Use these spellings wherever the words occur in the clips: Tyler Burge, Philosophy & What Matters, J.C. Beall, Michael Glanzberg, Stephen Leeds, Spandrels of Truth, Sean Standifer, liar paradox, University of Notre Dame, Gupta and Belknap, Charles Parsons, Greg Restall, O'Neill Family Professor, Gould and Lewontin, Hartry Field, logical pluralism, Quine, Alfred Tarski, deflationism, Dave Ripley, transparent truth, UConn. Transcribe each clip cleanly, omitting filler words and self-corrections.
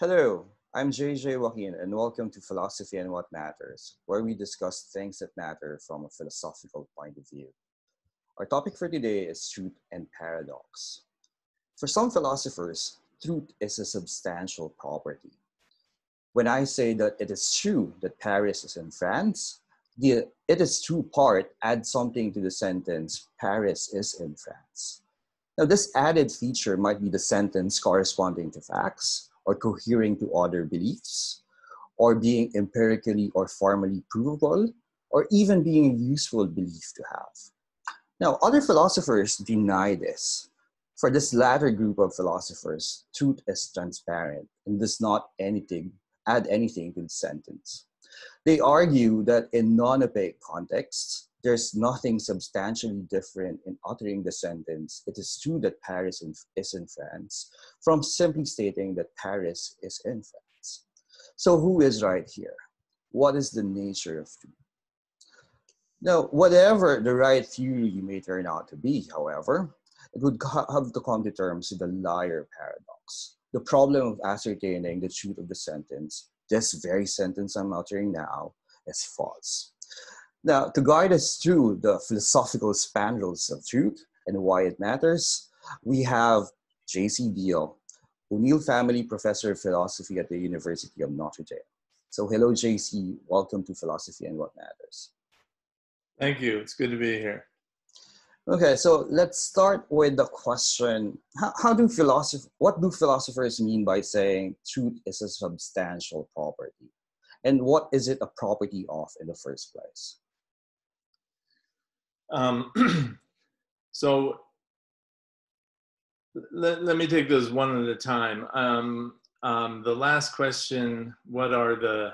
Hello, I'm J.C. Joaquin, and welcome to Philosophy and What Matters, where we discuss things that matter from a philosophical point of view. Our topic for today is truth and paradox. For some philosophers, truth is a substantial property. When I say that it is true that Paris is in France, the "it is true" part adds something to the sentence, Paris is in France. Now, this added feature might be the sentence corresponding to facts, or cohering to other beliefs, or being empirically or formally provable, or even being a useful belief to have. Now, other philosophers deny this. For this latter group of philosophers, truth is transparent and does not add anything to the sentence. They argue that in non-opaque contexts, there's nothing substantially different in uttering the sentence, it is true that Paris is in France, from simply stating that Paris is in France. So who is right here? What is the nature of truth? Now, whatever the right theory may turn out to be, however, it would have to come to terms with the liar paradox, the problem of ascertaining the truth of the sentence, this very sentence I'm uttering now, is false. Now, to guide us through the philosophical spandrels of truth and why it matters, we have J.C. Beall, O'Neill Family Professor of Philosophy at the University of Notre Dame. So hello, J.C. Welcome to Philosophy and What Matters. Thank you. It's good to be here. Okay, so let's start with the question, what do philosophers mean by saying truth is a substantial property? And what is it a property of in the first place? So let me take those one at a time. The last question, what are the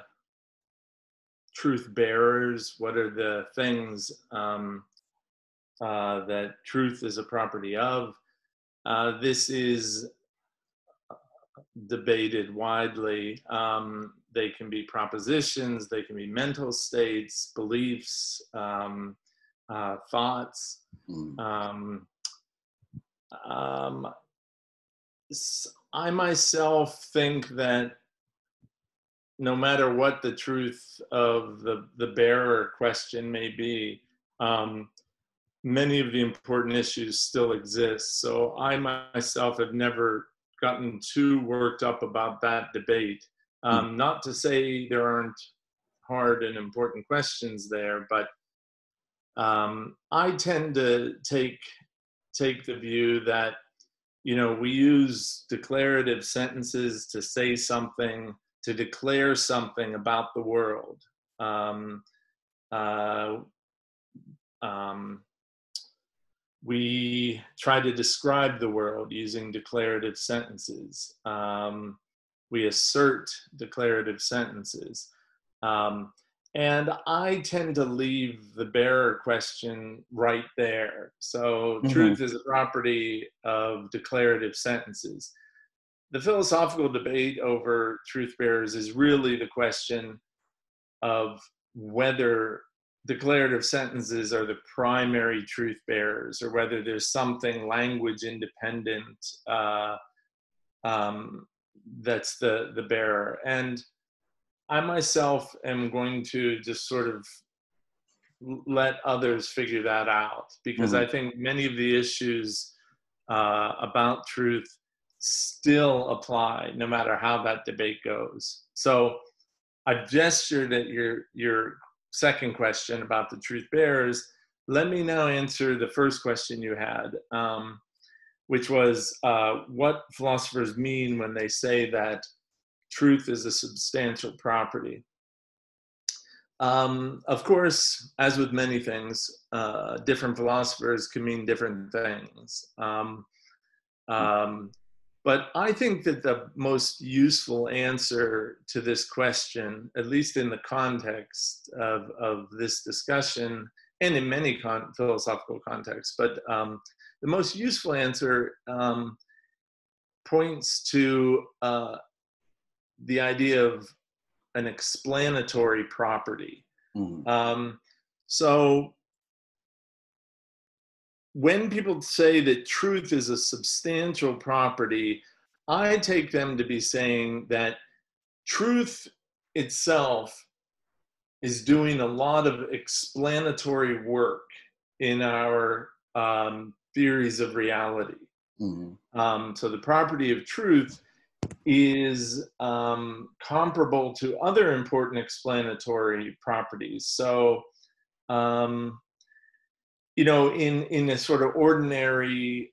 truth bearers? What are the things that truth is a property of? This is debated widely. They can be propositions, they can be mental states, beliefs, thoughts. I myself think that no matter what the truth of the bearer question may be, many of the important issues still exist. So I myself have never gotten too worked up about that debate. Not to say there aren't hard and important questions there, but I tend to take the view that, you know, we use declarative sentences to say something, to declare something about the world. We try to describe the world using declarative sentences. We assert declarative sentences. And I tend to leave the bearer question right there. So truth is a property of declarative sentences. The philosophical debate over truth bearers is really the question of whether declarative sentences are the primary truth bearers or whether there's something language independent that's the bearer. And I myself am going to just sort of let others figure that out, because I think many of the issues about truth still apply no matter how that debate goes. So I've gestured at your second question about the truth bearers. Let me now answer the first question you had, which was what philosophers mean when they say that truth is a substantial property. Of course, as with many things, different philosophers can mean different things. But I think that the most useful answer to this question, at least in the context of this discussion, and in many philosophical contexts, but the most useful answer points to the idea of an explanatory property. So when people say that truth is a substantial property, I take them to be saying that truth itself is doing a lot of explanatory work in our theories of reality. Mm-hmm. So the property of truth is comparable to other important explanatory properties. So, you know, in a sort of ordinary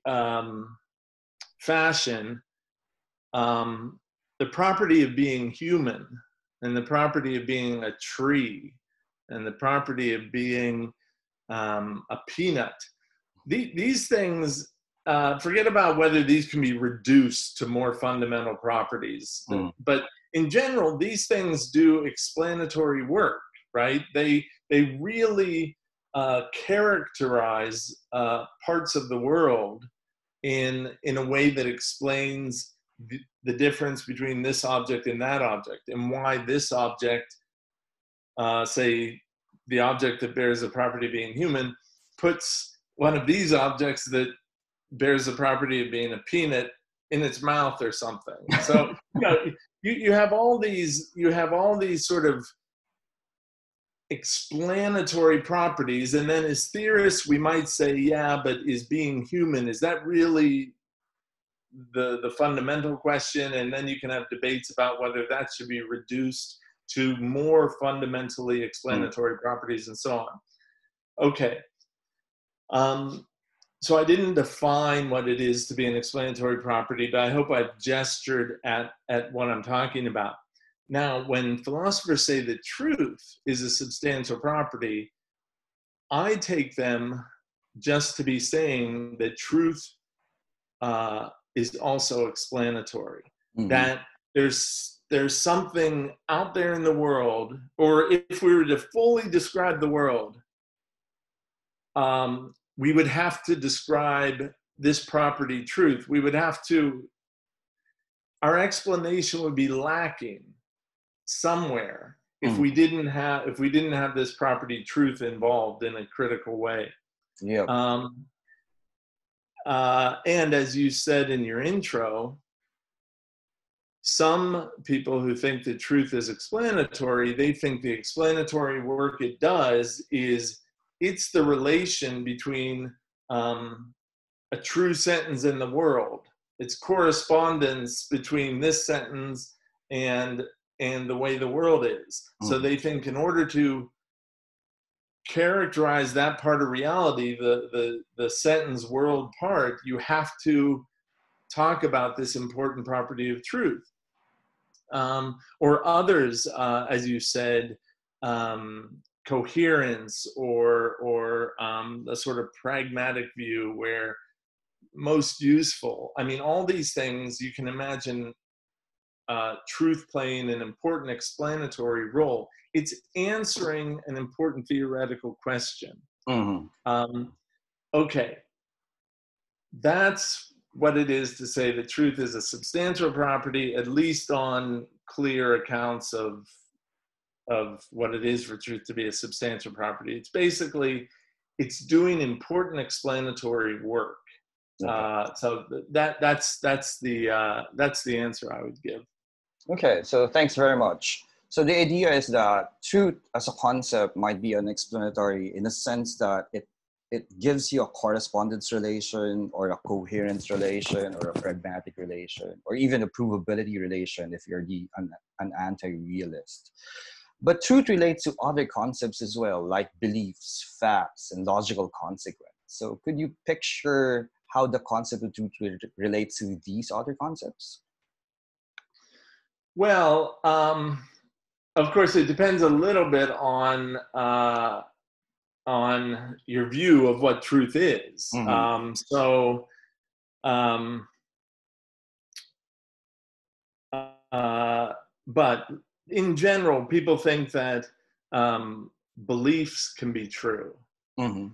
fashion, the property of being human and the property of being a tree and the property of being a peanut, these things, forget about whether these can be reduced to more fundamental properties. Mm. But in general, these things do explanatory work, right? They really characterize parts of the world in a way that explains the difference between this object and that object, and why this object, say the object that bears the property of being human, puts one of these objects that bears the property of being a peanut in its mouth or something. So you know, you have all these sort of explanatory properties, and then as theorists we might say, yeah, but is being human, is that really the fundamental question? And then you can have debates about whether that should be reduced to more fundamentally explanatory properties and so on. Okay. So I didn't define what it is to be an explanatory property, but I hope I've gestured at what I'm talking about. Now, when philosophers say that truth is a substantial property, I take them just to be saying that truth is also explanatory. Mm-hmm. That there's something out there in the world, or if we were to fully describe the world, we would have to describe this property truth. We would have to, our explanation would be lacking somewhere if we didn't have this property truth involved in a critical way. Yeah. And as you said in your intro, some people who think that truth is explanatory, they think the explanatory work it does is it's the relation between a true sentence in the world. It's correspondence between this sentence and the way the world is. Mm. So they think in order to characterize that part of reality, the sentence world part, you have to talk about this important property of truth. Or others, as you said, coherence or a sort of pragmatic view where most useful. I mean, all these things you can imagine truth playing an important explanatory role. It's answering an important theoretical question. Mm-hmm. Okay, that's what it is to say that truth is a substantial property, at least on clear accounts of what it is for truth to be a substantial property. It's basically, it's doing important explanatory work. Okay. So that's the answer I would give. Okay, so thanks very much. So the idea is that truth as a concept might be an explanatory in the sense that it gives you a correspondence relation or a coherence relation or a pragmatic relation or even a provability relation if you're an anti-realist. But truth relates to other concepts as well, like beliefs, facts, and logical consequence. So could you picture how the concept of truth relates to these other concepts? Well, of course, it depends a little bit on your view of what truth is. Mm-hmm. But in general, people think that beliefs can be true. Mm-hmm.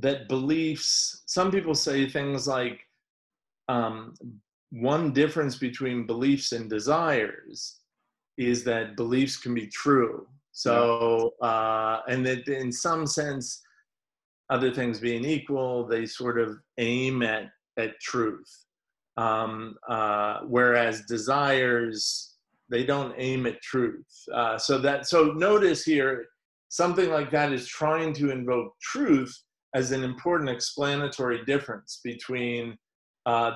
That beliefs, some people say things like, one difference between beliefs and desires is that beliefs can be true. So, and that in some sense, other things being equal, they sort of aim at at truth. Whereas desires, they don't aim at truth. So notice here, something like that is trying to invoke truth as an important explanatory difference between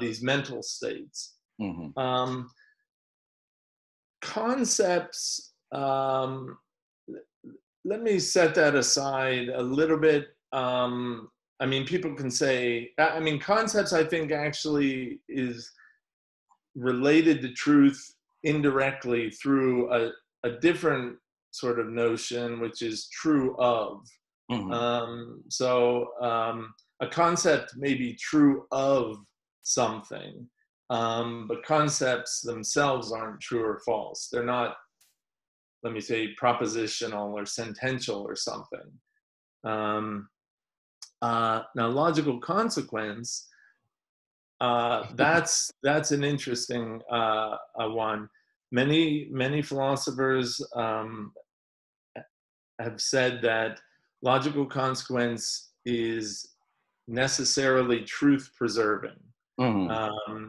these mental states. Mm-hmm. Concepts, let me set that aside a little bit. I mean, people can say, I mean, concepts, I think, actually is related to truth indirectly through a different sort of notion, which is true of. Mm-hmm. A concept may be true of something, but concepts themselves aren't true or false. They're not, let me say, propositional or sentential or something. Now, logical consequence, that's an interesting one. Many philosophers have said that logical consequence is necessarily truth preserving. Mm-hmm.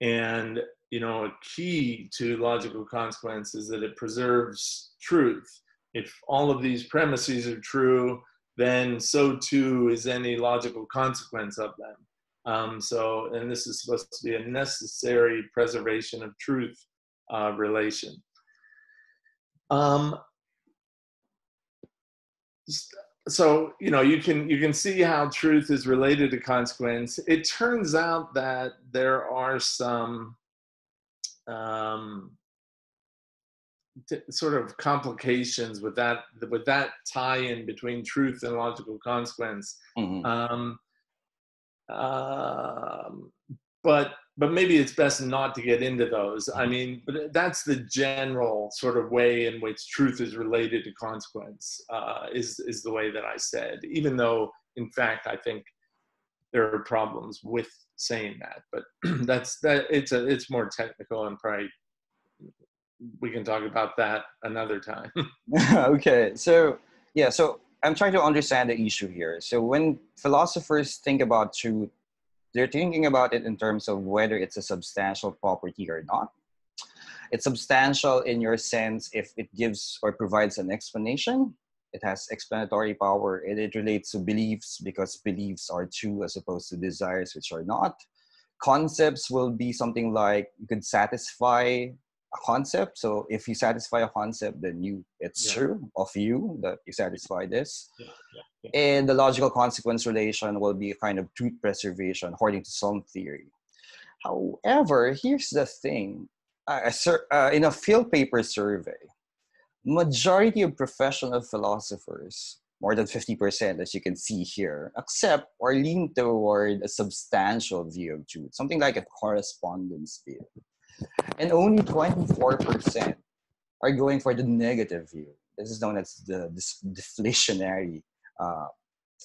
And, you know, a key to logical consequence is that it preserves truth. If all of these premises are true, then so too is any logical consequence of them. And this is supposed to be a necessary preservation of truth relation. So, you know, you can see how truth is related to consequence. It turns out that there are some sort of complications with that tie-in between truth and logical consequence. Mm-hmm. But maybe it's best not to get into those. I mean, but that's the general sort of way in which truth is related to consequence, is the way that I said, even though, in fact, I think there are problems with saying that. But it's more technical, and probably we can talk about that another time. Okay, so I'm trying to understand the issue here. So when philosophers think about truth, they're thinking about it in terms of whether it's a substantial property or not. It's substantial in your sense if it gives or provides an explanation. It has explanatory power, and it relates to beliefs because beliefs are true as opposed to desires, which are not. Concepts will be something like you could satisfy a concept. So if you satisfy a concept, then it's true of you that you satisfy this. Yeah. Yeah. And the logical consequence relation will be a kind of truth preservation, according to some theory. However, here's the thing. In a field paper survey, majority of professional philosophers, more than 50%, as you can see here, accept or lean toward a substantial view of truth, something like a correspondence view. And only 24% are going for the negative view. This is known as the deflationary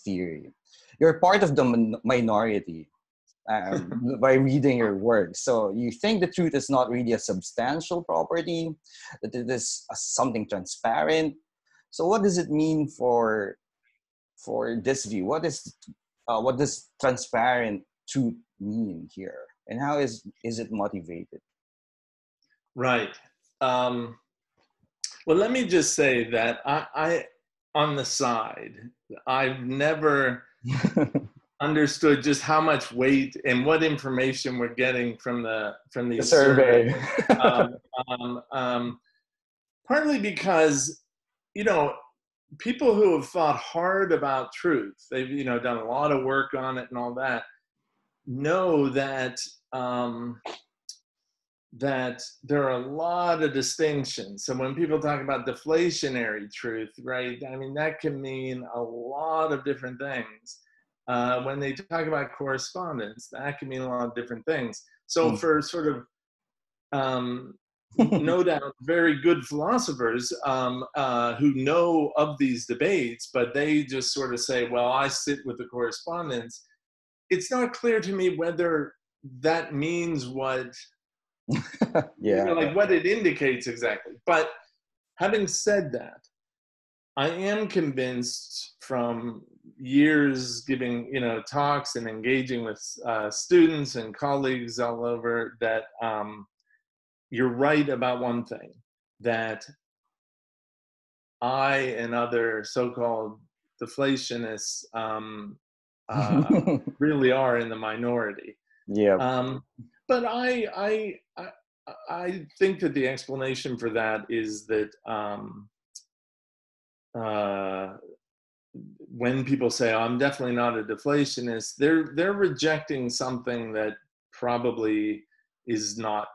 theory. You're part of the minority by reading your work. So you think the truth is not really a substantial property, that it is something transparent. So what does it mean for this view? What does transparent truth mean here? And how is it motivated? Right. Well, let me just say that I on the side, I've never understood just how much weight and what information we're getting from the survey. Partly because, you know, people who have thought hard about truth, they've, you know, done a lot of work on it and all that, know that that there are a lot of distinctions. So when people talk about deflationary truth, right, I mean, that can mean a lot of different things. When they talk about correspondence, that can mean a lot of different things. So for sort of, no doubt, very good philosophers who know of these debates, but they just sort of say, well, I sit with the correspondence. It's not clear to me whether that means what you know, like what it indicates exactly. But having said that, I am convinced from years giving, you know, talks and engaging with students and colleagues all over that you're right about one thing, that I and other so-called deflationists really are in the minority. Yeah. But I think that the explanation for that is that when people say, oh, I'm definitely not a deflationist, they're rejecting something that probably is not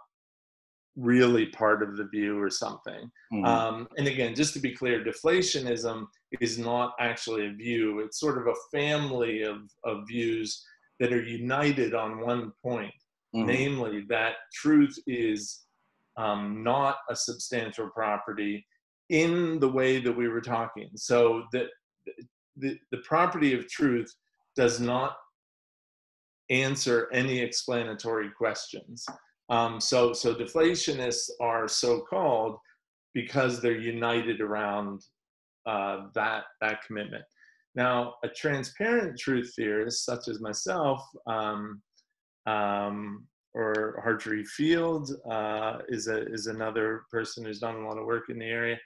really part of the view or something. Mm-hmm. And again, just to be clear, deflationism is not actually a view. It's sort of a family of views that are united on one point, mm-hmm. namely that truth is not a substantial property in the way that we were talking. So that the property of truth does not answer any explanatory questions. So deflationists are so-called because they're united around that commitment. Now, a transparent truth theorist, such as myself, or Hartry Field is another person who's done a lot of work in the area.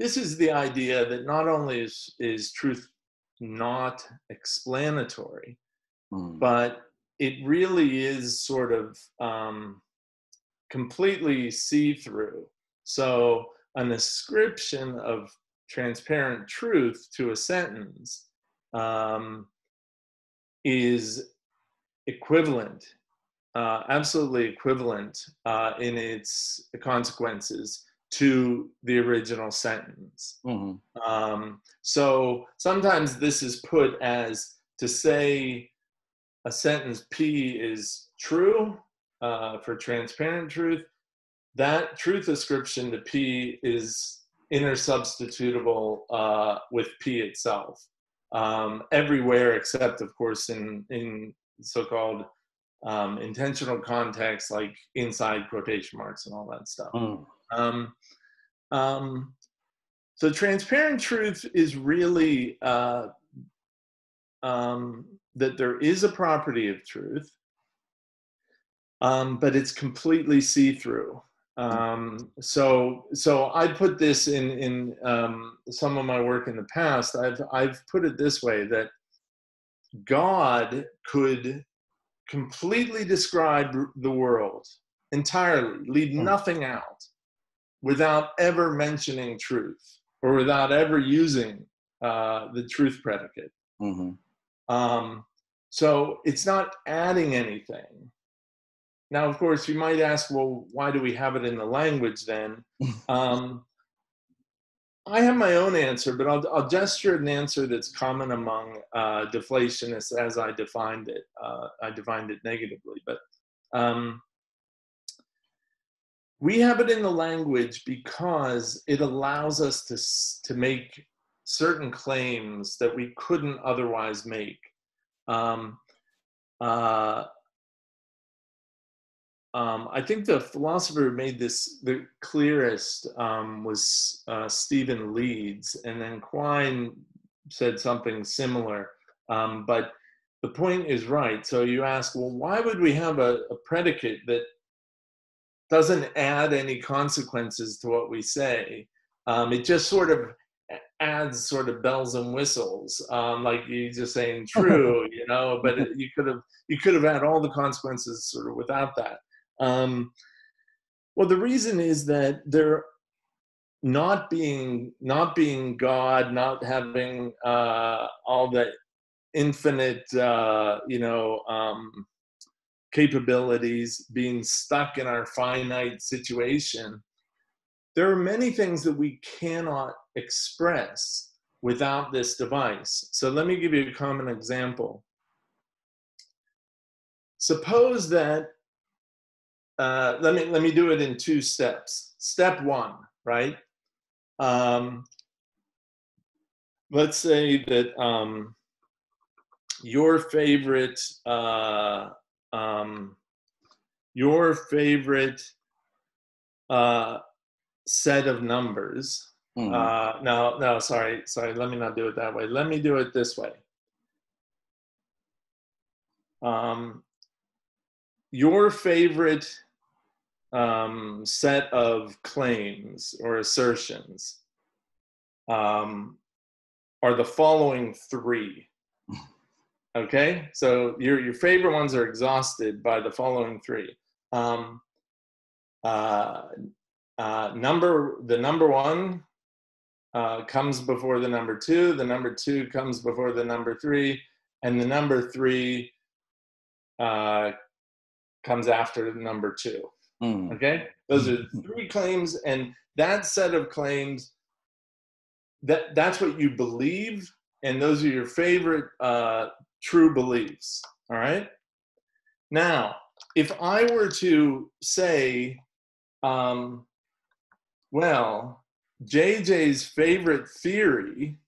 This is the idea that not only is truth not explanatory, but it really is sort of completely see-through. So an ascription of transparent truth to a sentence is equivalent, absolutely equivalent in its consequences to the original sentence. Mm-hmm. So sometimes this is put as to say a sentence P is true for transparent truth. That truth ascription to P is intersubstitutable with P itself, everywhere except, of course, in so-called intentional contexts, like inside quotation marks and all that stuff. Mm. So transparent truth is really that there is a property of truth, but it's completely see-through. So I put this in some of my work in the past. I've put it this way, that God could completely describe the world entirely, leave nothing out, without ever mentioning truth or without ever using the truth predicate. Mm-hmm. So it's not adding anything. Now, of course, you might ask, well, why do we have it in the language then? I have my own answer, but I'll gesture an answer that's common among deflationists as I defined it. I defined it negatively, but we have it in the language because it allows us to make certain claims that we couldn't otherwise make. I think the philosopher who made this the clearest was Stephen Leeds, and then Quine said something similar. But the point is right. So you ask, well, why would we have a predicate that doesn't add any consequences to what we say? It just sort of adds sort of bells and whistles, like you just saying true, you know. But you could have had all the consequences sort of without that. Well, the reason is that there, not being God, not having all the infinite, capabilities, being stuck in our finite situation, there are many things that we cannot express without this device. So let me give you a common example. Suppose that, let me do it in two steps. Step one, right? Let's say that your favorite set of numbers Mm. No, sorry. Let me not do it that way. Let me do it this way. Your favorite set of claims or assertions are the following three. Okay, so your favorite ones are exhausted by the following three. The number one comes before the number two. The number two comes before the number three, and the number three comes after the number two. Mm. Okay, those are three claims, and that set of claims, that's what you believe, and those are your favorite true beliefs. All right. Now, if I were to say, well, JJ's favorite theory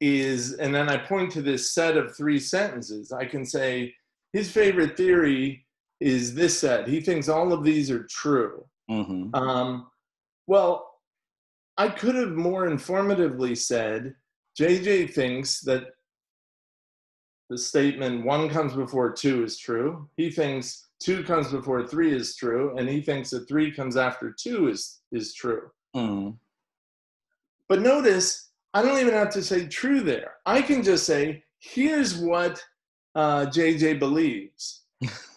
is, and then I point to this set of three sentences, I can say his favorite theory is this set. He thinks all of these are true. Mm-hmm. Well, I could have more informatively said, JJ thinks that the statement one comes before two is true. He thinks two comes before three is true. And he thinks that three comes after two is true. Mm-hmm. But notice, I don't even have to say true there. I can just say, here's what JJ believes.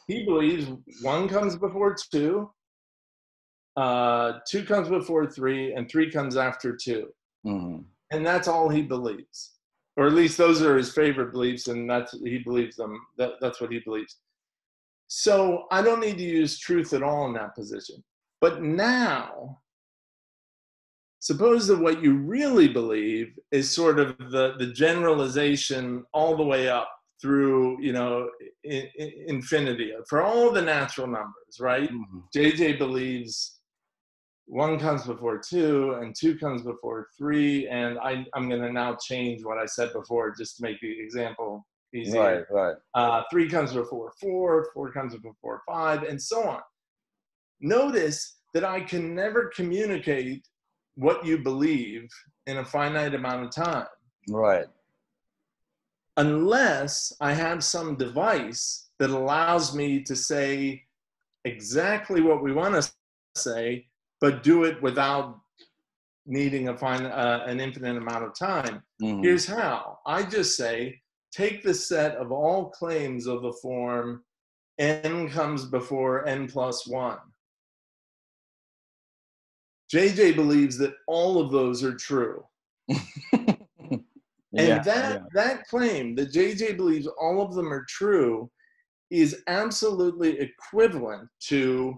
He believes one comes before two, two comes before three, and three comes after two. Mm-hmm. And that's all he believes. Or at least those are his favorite beliefs, and that's what he believes. So I don't need to use truth at all in that position. But now, suppose that what you really believe is sort of the generalization all the way up through, infinity, for all the natural numbers, right? Mm-hmm. JJ believes one comes before two, and two comes before three, and I'm going to now change what I said before just to make the example easier. Right. Three comes before four comes before five, and so on. Notice that I can never communicate what you believe in a finite amount of time. Right. Unless I have some device that allows me to say exactly what we want to say, but do it without needing an infinite amount of time. Mm-hmm. Here's how. I just say, take the set of all claims of the form n comes before n plus 1. JJ believes that all of those are true. And that claim that JJ believes all of them are true is absolutely equivalent to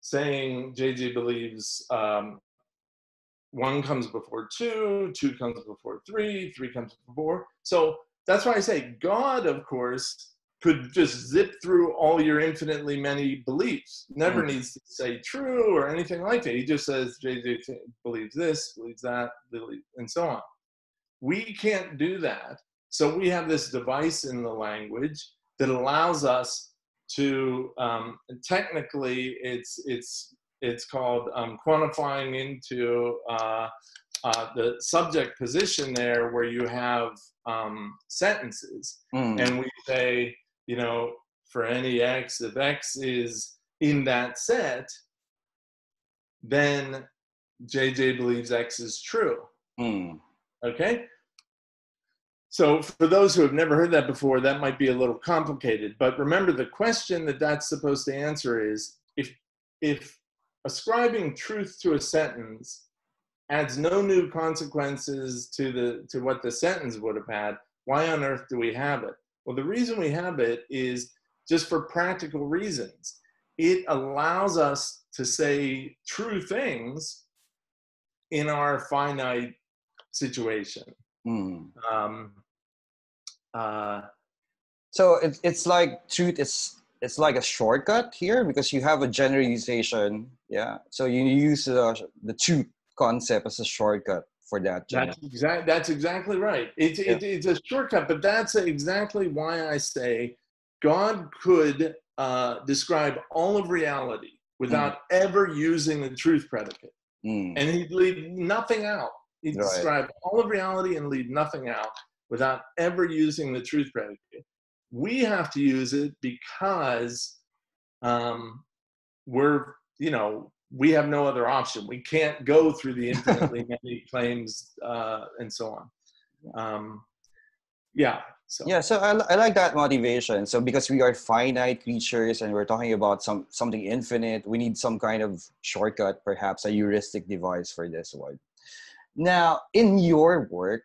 saying JJ believes one comes before two, two comes before three, three comes before four. So that's why I say God, of course, could just zip through all your infinitely many beliefs. Never needs to say true or anything like that. He just says JJ believes this, believes that, and so on. We can't do that. So we have this device in the language that allows us to, technically it's called quantifying into the subject position there where you have sentences. Mm. And we say, for any X, if X is in that set, then JJ believes X is true. Mm. Okay? So for those who have never heard that before, that might be a little complicated. But remember, the question that's supposed to answer is, if ascribing truth to a sentence adds no new consequences to what the sentence would have had, why on earth do we have it? Well, the reason we have it is just for practical reasons. It allows us to say true things in our finite situation. Mm. So it's like truth is, it's like a shortcut here because you have a generalization. Yeah. So you use the truth concept as a shortcut for that. That's exactly right. It's a shortcut, but that's exactly why I say God could describe all of reality without ever using the truth predicate. And he'd leave nothing out. He'd describe all of reality and leave nothing out without ever using the truth predicate. We have to use it because we have no other option. We can't go through the infinitely many claims and so on. So I like that motivation. So because we are finite creatures and we're talking about something infinite, we need some kind of shortcut, perhaps a heuristic device for this one. Now, in your work,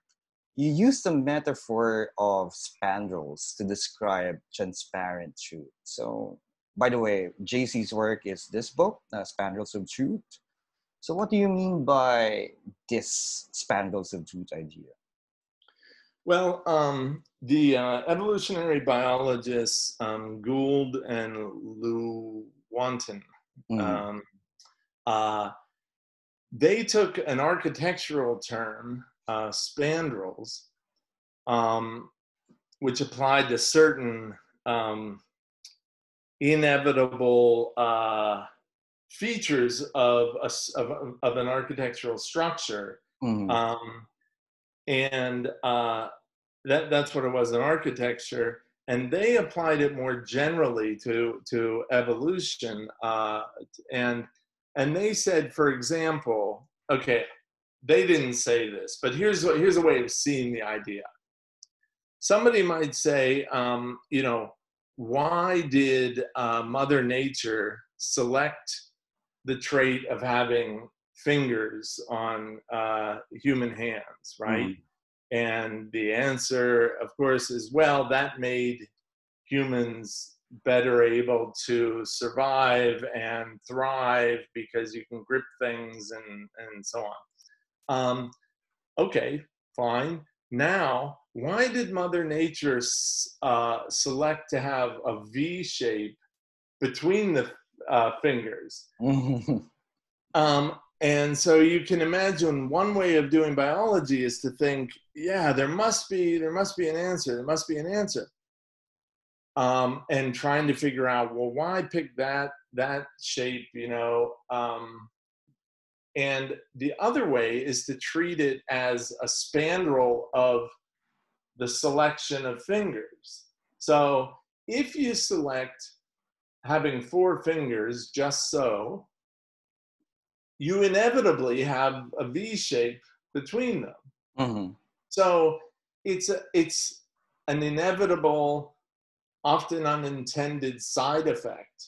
you use the metaphor of spandrels to describe transparent truth. So, by the way, JC's work is this book, Spandrels of Truth. So what do you mean by this Spandrels of Truth idea? Well, the evolutionary biologists Gould and Lewontin, they took an architectural term, spandrels, which applied to certain inevitable features of an architectural structure. That's what it was in architecture, and they applied it more generally to evolution. And they said, for example, okay, they didn't say this, but here's a way of seeing the idea. Somebody might say, why did Mother Nature select the trait of having fingers on human hands, right? And the answer, of course, is, well, that made humans better able to survive and thrive because you can grip things and so on. Okay, fine. Now, why did Mother Nature select to have a V shape between the fingers? And so you can imagine one way of doing biology is to think, yeah, there must be an answer. There must be an answer. And trying to figure out, well, why pick that shape, and the other way is to treat it as a spandrel of the selection of fingers. So if you select having four fingers just so, you inevitably have a V shape between them. So it's an inevitable, often unintended side effect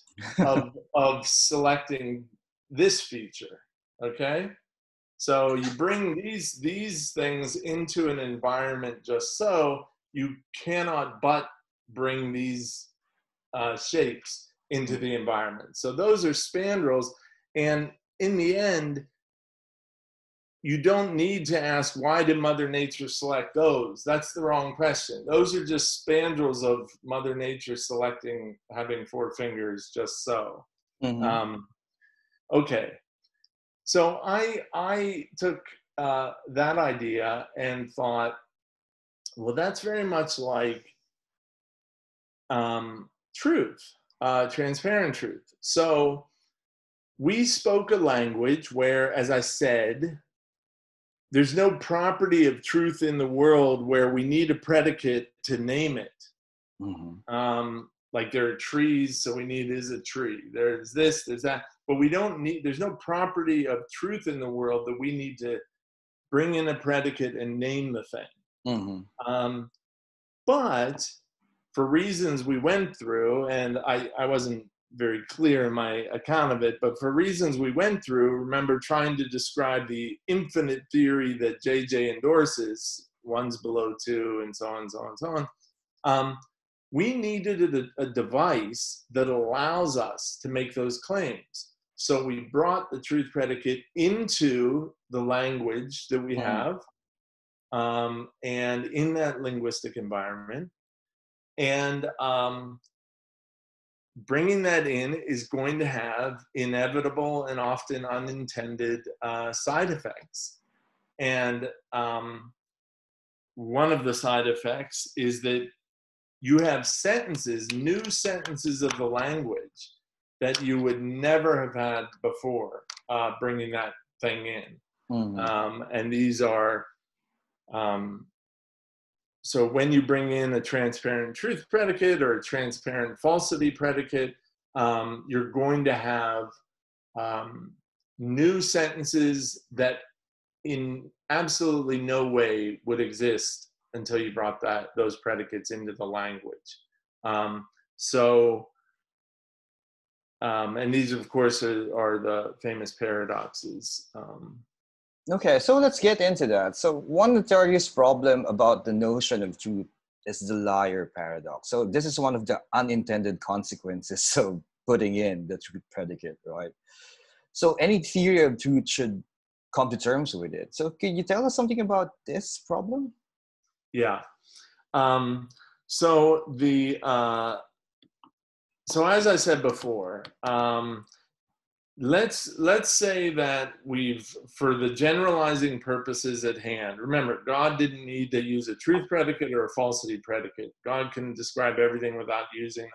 of selecting this feature. Okay, so you bring these things into an environment just so, you cannot but bring these shapes into the environment. So those are spandrels, and in the end, you don't need to ask, why did Mother Nature select those? That's the wrong question. Those are just spandrels of Mother Nature selecting having four fingers just so. Okay. So I took that idea and thought, well, that's very much like truth, transparent truth. So we spoke a language where, as I said, there's no property of truth in the world where we need a predicate to name it. Like there are trees, so we need is a tree. There's this, there's that. But we don't need, there's no property of truth in the world that we need to bring in a predicate and name the thing. But for reasons we went through, and I wasn't very clear in my account of it, but for reasons we went through, remember trying to describe the infinite theory that JJ endorses, one's below two and so on and so on and so on. We needed a device that allows us to make those claims. So we brought the truth predicate into the language that we have, and in that linguistic environment. And bringing that in is going to have inevitable and often unintended side effects. And one of the side effects is that you have sentences, new sentences of the language that you would never have had before bringing that thing in. Mm-hmm. And these are, so when you bring in a transparent truth predicate or a transparent falsity predicate, you're going to have new sentences that in absolutely no way would exist until you brought that, those predicates into the language. And these, of course, are the famous paradoxes. Okay, so let's get into that. So one notorious problem about the notion of truth is the liar paradox. So this is one of the unintended consequences of putting in the truth predicate, right? So any theory of truth should come to terms with it. So can you tell us something about this problem? Yeah. So the... So as I said before, let's say that we've, for the generalizing purposes at hand, remember, God didn't need to use a truth predicate or a falsity predicate. God can describe everything without using them.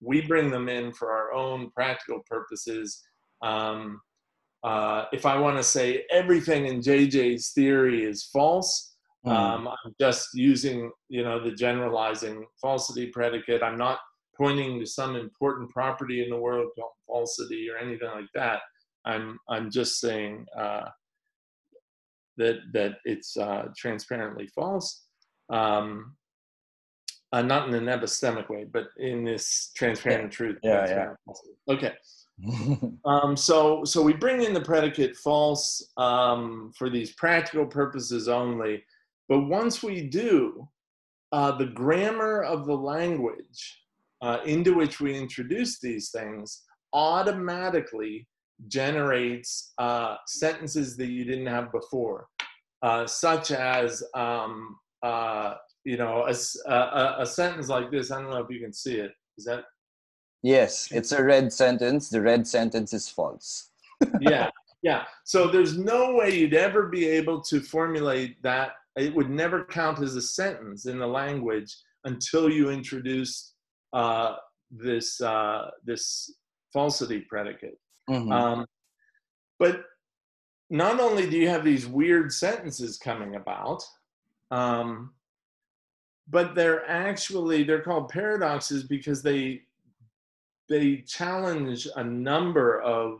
We bring them in for our own practical purposes. If I want to say everything in JJ's theory is false, I'm just using, the generalizing falsity predicate. I'm not pointing to some important property in the world called falsity or anything like that. I'm just saying that it's transparently false, not in an epistemic way, but in this transparent truth. Yeah, yeah. Okay. So we bring in the predicate false for these practical purposes only, but once we do, the grammar of the language into which we introduce these things automatically generates sentences that you didn't have before, such as, a sentence like this. I don't know if you can see it. Is that? Yes, it's a red sentence. The red sentence is false. Yeah, yeah. So there's no way you'd ever be able to formulate that. It would never count as a sentence in the language until you introduced this falsity predicate. Mm-hmm. But not only do you have these weird sentences coming about, but they're called paradoxes because they challenge a number of,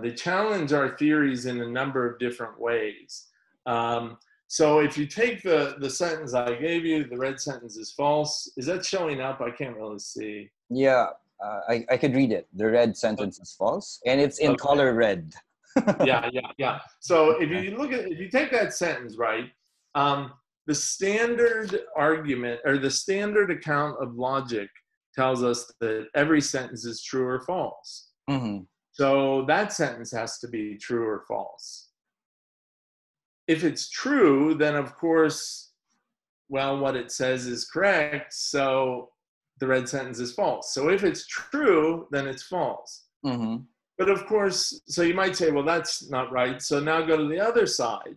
they challenge our theories in a number of different ways. So if you take the sentence I gave you, the red sentence is false. Is that showing up? I can't really see. Yeah, I could read it. The red sentence is false, and it's in color red. Yeah. So if you take that sentence, right, the standard argument or the standard account of logic tells us that every sentence is true or false. Mm-hmm. So that sentence has to be true or false. If it's true, then of course, well, what it says is correct, so the red sentence is false. So if it's true, then it's false. Mm-hmm. But of course, so you might say, well, that's not right. So now go to the other side.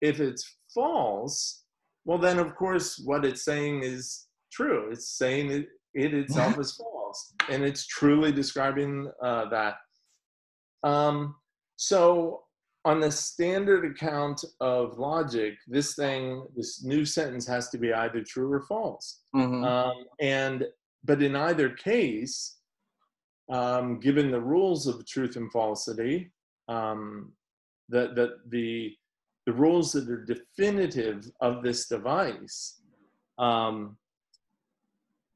If it's false, well, then of course, what it's saying is true. It's saying it itself is false, and it's truly describing that. So on the standard account of logic, this new sentence has to be either true or false. Mm-hmm. But in either case, given the rules of truth and falsity, the rules that are definitive of this device,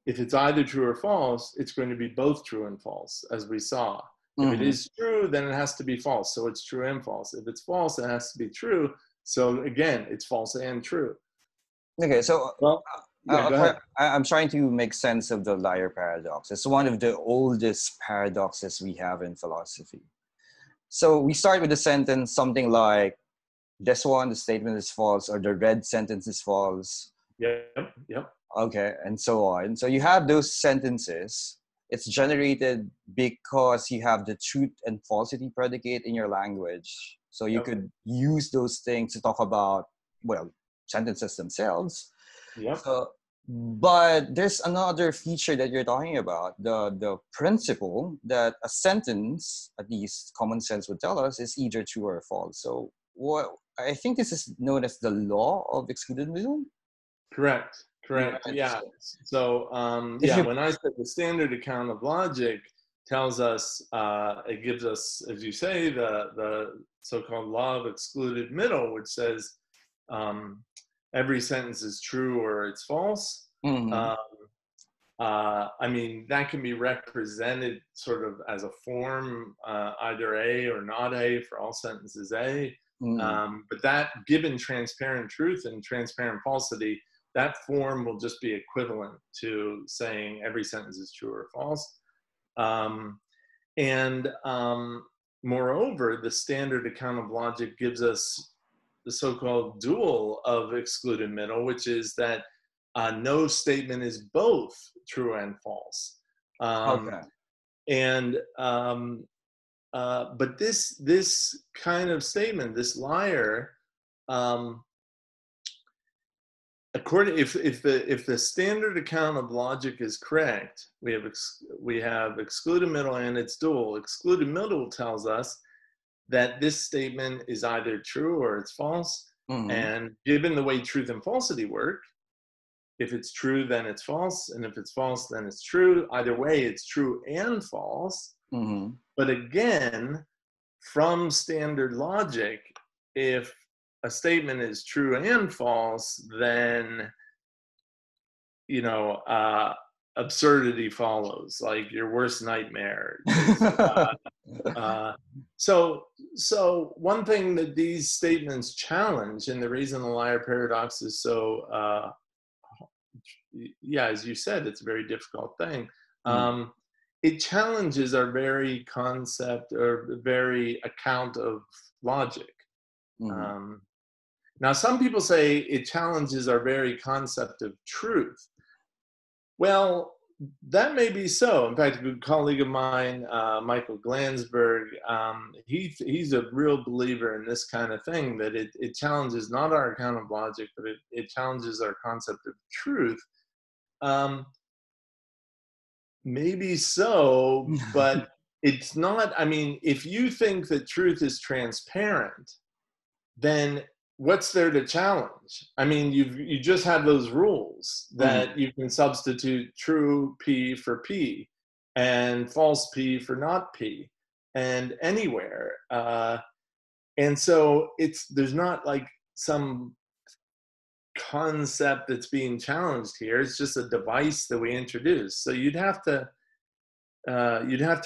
if it's either true or false, it's going to be both true and false, as we saw. If it is true, then it has to be false. So it's true and false. If it's false, it has to be true. So again, it's false and true. Okay, so I'm trying to make sense of the liar paradox. It's one of the oldest paradoxes we have in philosophy. So we start with a sentence, something like, this one, the statement is false, or the red sentence is false. Yep. Okay, and so on. So you have those sentences. It's generated because you have the truth and falsity predicate in your language. So you could use those things to talk about, well, sentences themselves. Yep. So But there's another feature that you're talking about, the principle that a sentence, at least common sense would tell us, is either true or false. So what, I think this is known as the law of exclusivism. Correct, correct, yeah. So yeah, when I said the standard account of logic tells us, it gives us, as you say, the so-called law of excluded middle, which says, every sentence is true or it's false. Mm-hmm. I mean, that can be represented sort of as a form, either A or not A, for all sentences A. Mm-hmm. But that, given transparent truth and transparent falsity, that form will just be equivalent to saying every sentence is true or false. Moreover, the standard account of logic gives us the so-called dual of excluded middle, which is that no statement is both true and false. But this kind of statement, this liar, if the standard account of logic is correct, we have excluded middle and its dual. Excluded middle tells us that this statement is either true or it's false. Mm-hmm. And given the way truth and falsity work, if it's true, then it's false. And if it's false, then it's true. Either way, it's true and false. Mm-hmm. But again, from standard logic, if a statement is true and false, then, you know, absurdity follows, like your worst nightmare. So one thing that these statements challenge, and the reason the liar paradox is so, yeah, as you said, it's a very difficult thing. It challenges our very concept or very account of logic. Mm-hmm. Now, some people say it challenges our very concept of truth. Well, that may be so. In fact, a good colleague of mine, Michael Glanzberg, he's a real believer in this kind of thing, that it challenges not our account of logic, but it challenges our concept of truth. Maybe so, but it's not. I mean, if you think that truth is transparent, then what's there to challenge? I mean, you just have those rules that you can substitute true P for P and false P for not P and anywhere. And so there's not like some concept that's being challenged here. It's just a device that we introduce. So you'd have to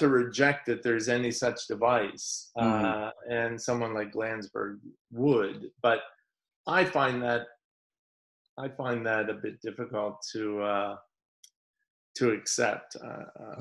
reject that there's any such device, and someone like Glanzberg would. But I find that a bit difficult to accept.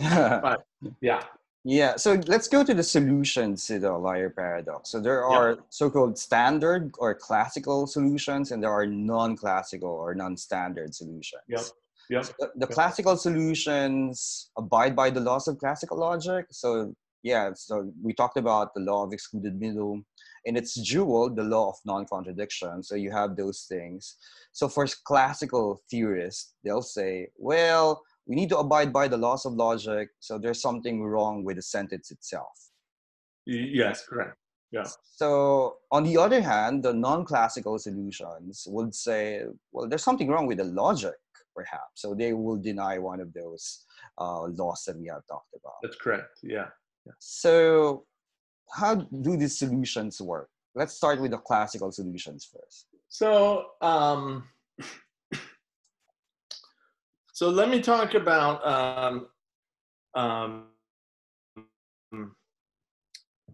But yeah. Yeah. So let's go to the solutions to the liar paradox. So there are so-called standard or classical solutions, and there are non-classical or non-standard solutions. Yep. Yep. So the classical solutions abide by the laws of classical logic. So yeah, so we talked about the law of excluded middle, and it's dual, the law of non-contradiction. So you have those things. So for classical theorists, they'll say, well, we need to abide by the laws of logic. So there's something wrong with the sentence itself. Yes, correct. Yeah. So on the other hand, the non-classical solutions would say, well, there's something wrong with the logic, perhaps. So they will deny one of those laws that we have talked about. That's correct, yeah. So how do these solutions work? Let's start with the classical solutions first. So let me talk about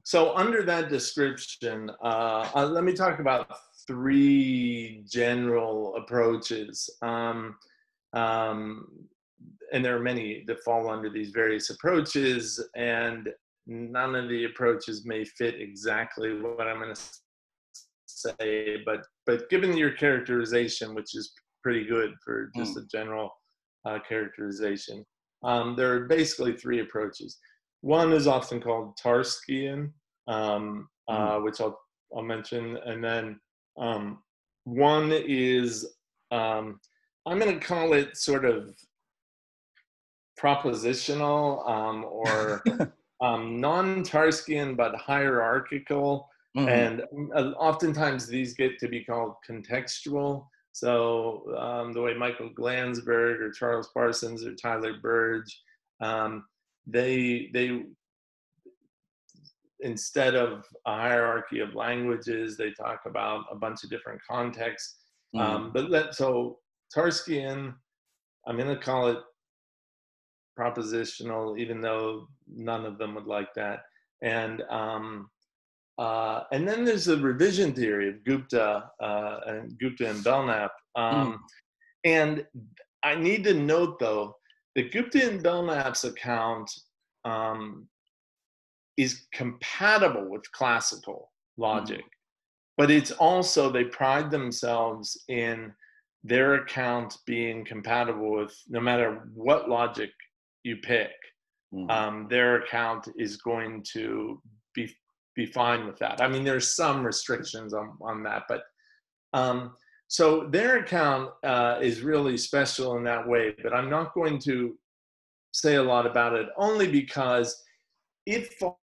so under that description, let me talk about three general approaches. And there are many that fall under these various approaches, and none of the approaches may fit exactly what I'm going to say, but given your characterization, which is pretty good for just a general characterization, there are basically three approaches. One is often called Tarskian, which I'll mention, and then one is I'm going to call it sort of propositional or non-Tarskian but hierarchical. Mm-hmm. And oftentimes these get to be called contextual. So the way Michael Glanzberg or Charles Parsons or Tyler Burge, they instead of a hierarchy of languages, they talk about a bunch of different contexts. Mm-hmm. So Tarskian, I'm going to call it propositional, even though none of them would like that. And then there's the revision theory of Gupta and Belknap. And I need to note, though, that Gupta and Belknap's account is compatible with classical logic, but it's also, they pride themselves in their account being compatible with no matter what logic you pick, their account is going to be fine with that. I mean, there's some restrictions on that, but so their account is really special in that way, but I'm not going to say a lot about it only because it falls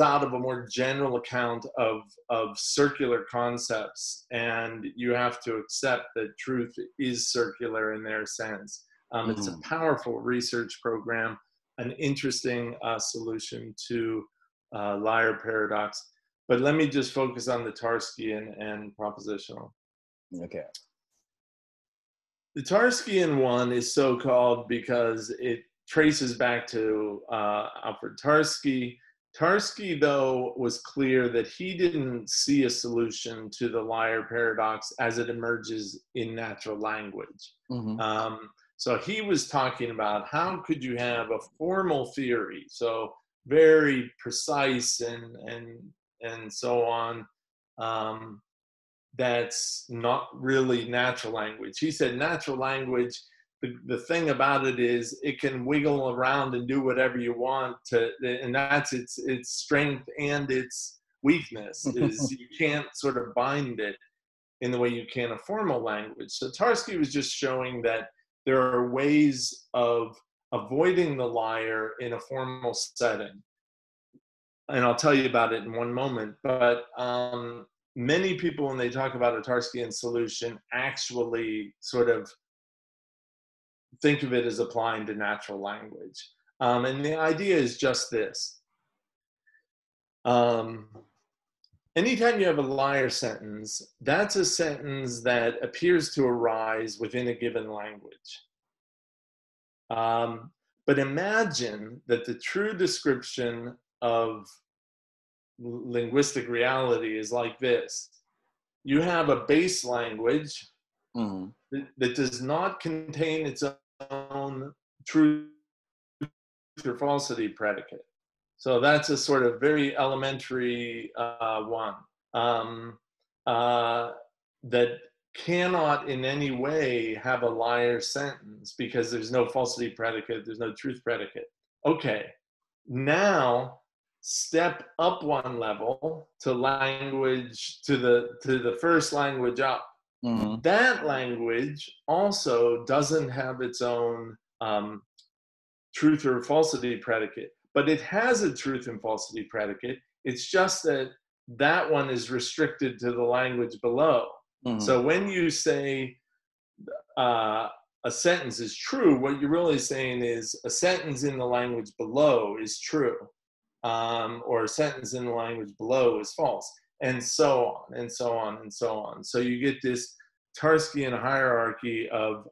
out of a more general account of circular concepts, and you have to accept that truth is circular in their sense. It's a powerful research program, an interesting solution to liar paradox. But let me just focus on the Tarskian and propositional. Okay. The Tarskian one is so-called because it traces back to Alfred Tarski. Tarski, though, was clear that he didn't see a solution to the liar paradox as it emerges in natural language. Mm-hmm. So he was talking about how could you have a formal theory, so very precise and so on, that's not really natural language. He said natural language, the thing about it is it can wiggle around and do whatever you want to, and that's its strength and its weakness is you can't sort of bind it in the way you can a formal language. So Tarski was just showing that there are ways of avoiding the liar in a formal setting. And I'll tell you about it in one moment, but many people, when they talk about a Tarskian solution, actually sort of think of it as applying to natural language. And the idea is just this. Anytime you have a liar sentence, that's a sentence that appears to arise within a given language. But imagine that the true description of linguistic reality is like this. You have a base language that does not contain its own truth or falsity predicate. So that's a sort of very elementary one that cannot in any way have a liar sentence because there's no falsity predicate, there's no truth predicate. Okay, now step up one level to language, to the first language up. Mm-hmm. That language also doesn't have its own truth or falsity predicate, but it has a truth and falsity predicate. It's just that that one is restricted to the language below. Mm-hmm. So when you say a sentence is true, what you're really saying is a sentence in the language below is true, or a sentence in the language below is false, and so on, and so on, and so on. So you get this Tarskian hierarchy of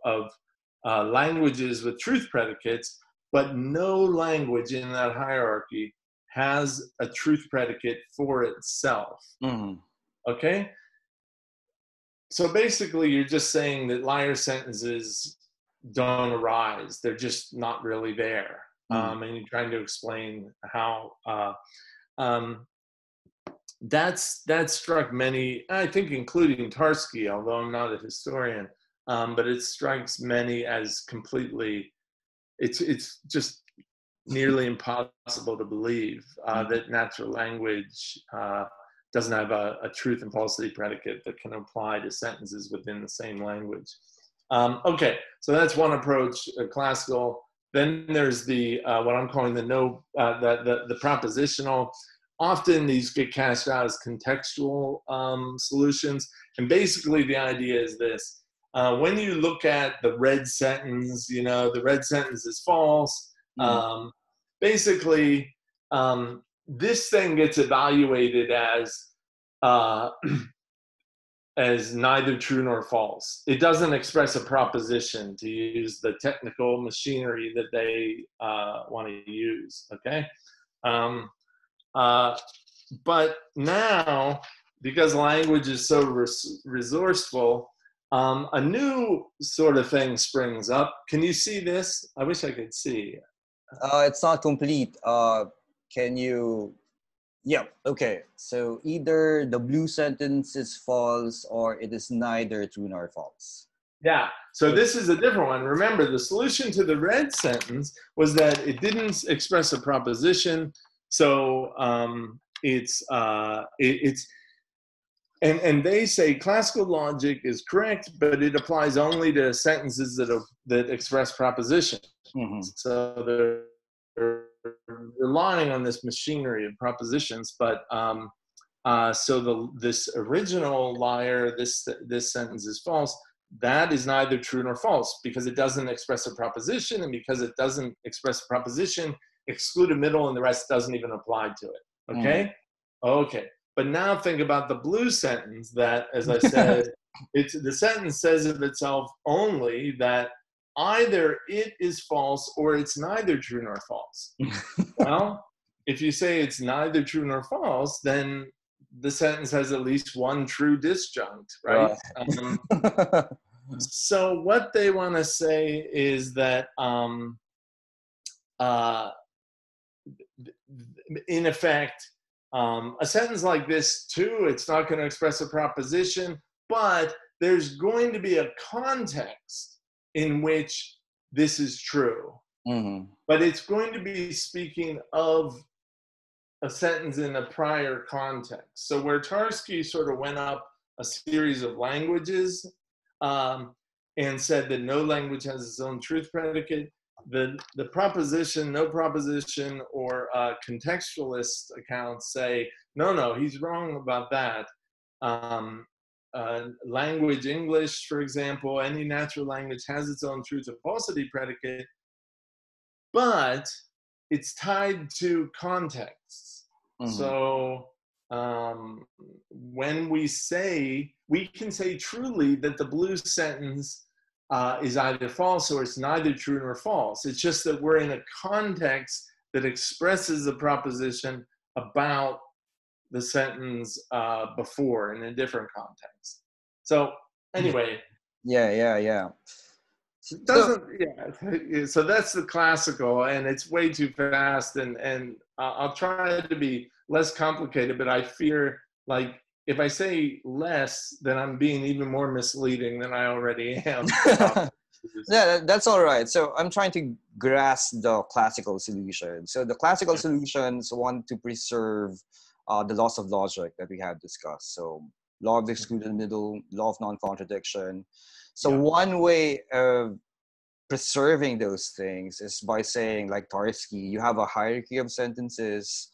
languages with truth predicates, but no language in that hierarchy has a truth predicate for itself. Mm-hmm. Okay? So basically, you're just saying that liar sentences don't arise. They're just not really there. And you're trying to explain how. That struck many, I think including Tarski, although I'm not a historian, but it strikes many as completely, it's just nearly impossible to believe that natural language doesn't have a truth and falsity predicate that can apply to sentences within the same language. Okay, so that's one approach, classical. Then there's the what I'm calling the the propositional. Often these get cashed out as contextual solutions. And basically the idea is this. When you look at the red sentence, you know, the red sentence is false. Mm-hmm. Basically, this thing gets evaluated as neither true nor false. It doesn't express a proposition, to use the technical machinery that they want to use, okay? But now, because language is so resourceful, a new sort of thing springs up. Can you see this? I wish I could see. It's not complete. Can you? Yeah, okay. So either the blue sentence is false or it is neither true nor false. Yeah, so this is a different one. Remember, the solution to the red sentence was that it didn't express a proposition. So and they say classical logic is correct, but it applies only to sentences that express proposition. Mm-hmm. So they're relying on this machinery of propositions, but so this original liar, this sentence is false, that is neither true nor false because it doesn't express a proposition, and because it doesn't express a proposition, exclude a middle and the rest doesn't even apply to it, okay? Mm. Okay, but now think about the blue sentence that, as I said, the sentence says of itself only that either it is false or it's neither true nor false. Well, if you say it's neither true nor false, then the sentence has at least one true disjunct, right? So what they want to say is that, in effect, a sentence like this too, it's not going to express a proposition, but there's going to be a context in which this is true. Mm-hmm. But it's going to be speaking of a sentence in a prior context. So where Tarski sort of went up a series of languages and said that no language has its own truth predicate, the proposition, no proposition, or contextualist accounts say, no, he's wrong about that. Language, English, for example, any natural language has its own truth and falsity predicate, but it's tied to contexts. Mm-hmm. So when we can say truly that the blue sentence is either false or it's neither true nor false. It's just that we're in a context that expresses a proposition about the sentence before in a different context. So anyway. Yeah. So it doesn't, yeah. So that's the classical, and it's way too fast, and I'll try to be less complicated, but I fear, like, if I say less, then I'm being even more misleading than I already am. Yeah, that's all right. So I'm trying to grasp the classical solution. So the classical solutions want to preserve the loss of logic that we have discussed. So law of the excluded middle, law of non-contradiction. So one way of preserving those things is by saying, like Tarski, you have a hierarchy of sentences,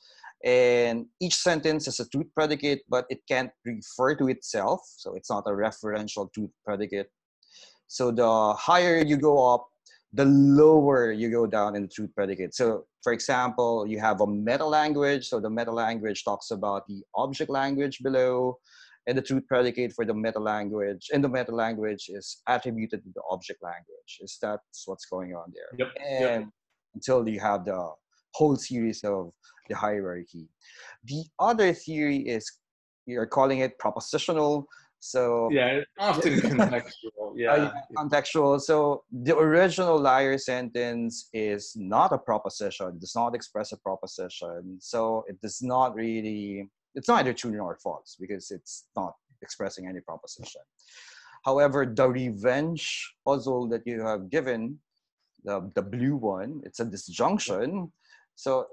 and each sentence is a truth predicate, but it can't refer to itself. So it's not a referential truth predicate. So the higher you go up, the lower you go down in the truth predicate. So for example, you have a meta language. So the meta language talks about the object language below, and the truth predicate for the meta language, and the meta language is attributed to the object language. Is that what's going on there? Yep. And until you have the whole series of the hierarchy. The other theory is, you're calling it propositional. So yeah, often contextual. Yeah, contextual. So the original liar sentence is not a proposition. It does not express a proposition. So it does not really, it's neither true nor false because it's not expressing any proposition. However, the revenge puzzle that you have given, the blue one, it's a disjunction. So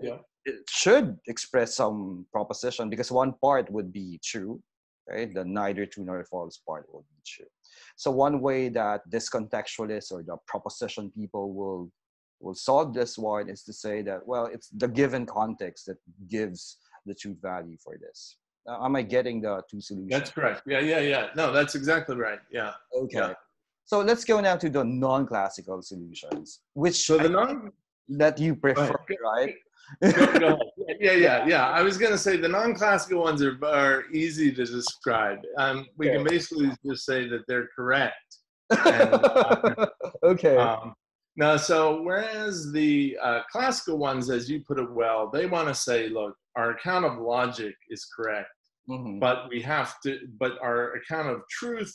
it should express some proposition because one part would be true, right? The neither true nor false part would be true. So one way that this contextualists or the proposition people will solve this one is to say that, well, it's the given context that gives the truth value for this. Am I getting the two solutions? That's correct. Yeah. No, that's exactly right. Yeah. Okay. Yeah. So let's go now to the non-classical solutions, which that you prefer, right? Go ahead. Yeah. I was going to say the non-classical ones are easy to describe. We can basically just say that they're correct. And, now, so whereas the classical ones, as you put it well, they want to say, look, our account of logic is correct, but we have to, but our account of truth,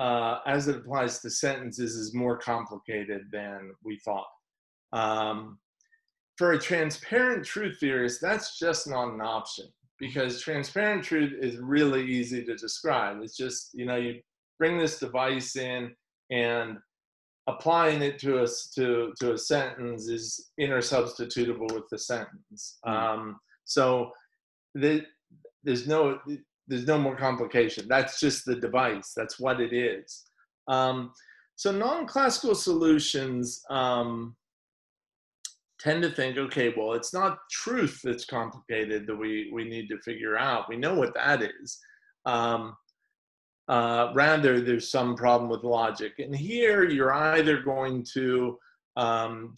as it applies to sentences, is more complicated than we thought. For a transparent truth theorist, that's just not an option, because transparent truth is really easy to describe. It's just, you know, you bring this device in, and applying it to us to a sentence is intersubstitutable with the sentence. So there's no more complication. That's just the device. That's what it is. So non-classical solutions tend to think, okay, well, it's not truth that's complicated that we need to figure out. We know what that is. Rather, there's some problem with logic. And here, you're either going to,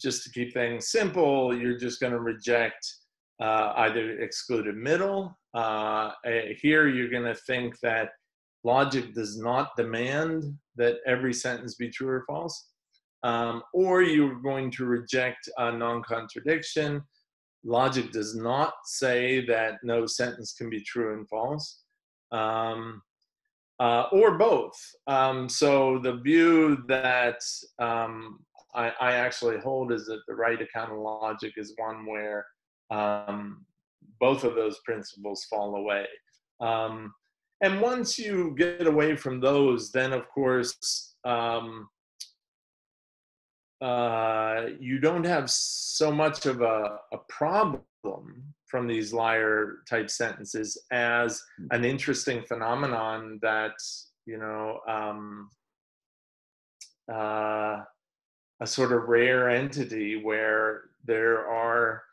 just to keep things simple, you're just going to reject either excluded middle. Here, you're going to think that logic does not demand that every sentence be true or false. Or you're going to reject non-contradiction. Logic does not say that no sentence can be true and false. Or both. So the view that I actually hold is that the right account of logic is one where both of those principles fall away. And once you get away from those, then of course, you don't have so much of a problem from these liar type sentences as an interesting phenomenon that, you know, a sort of rare entity where there are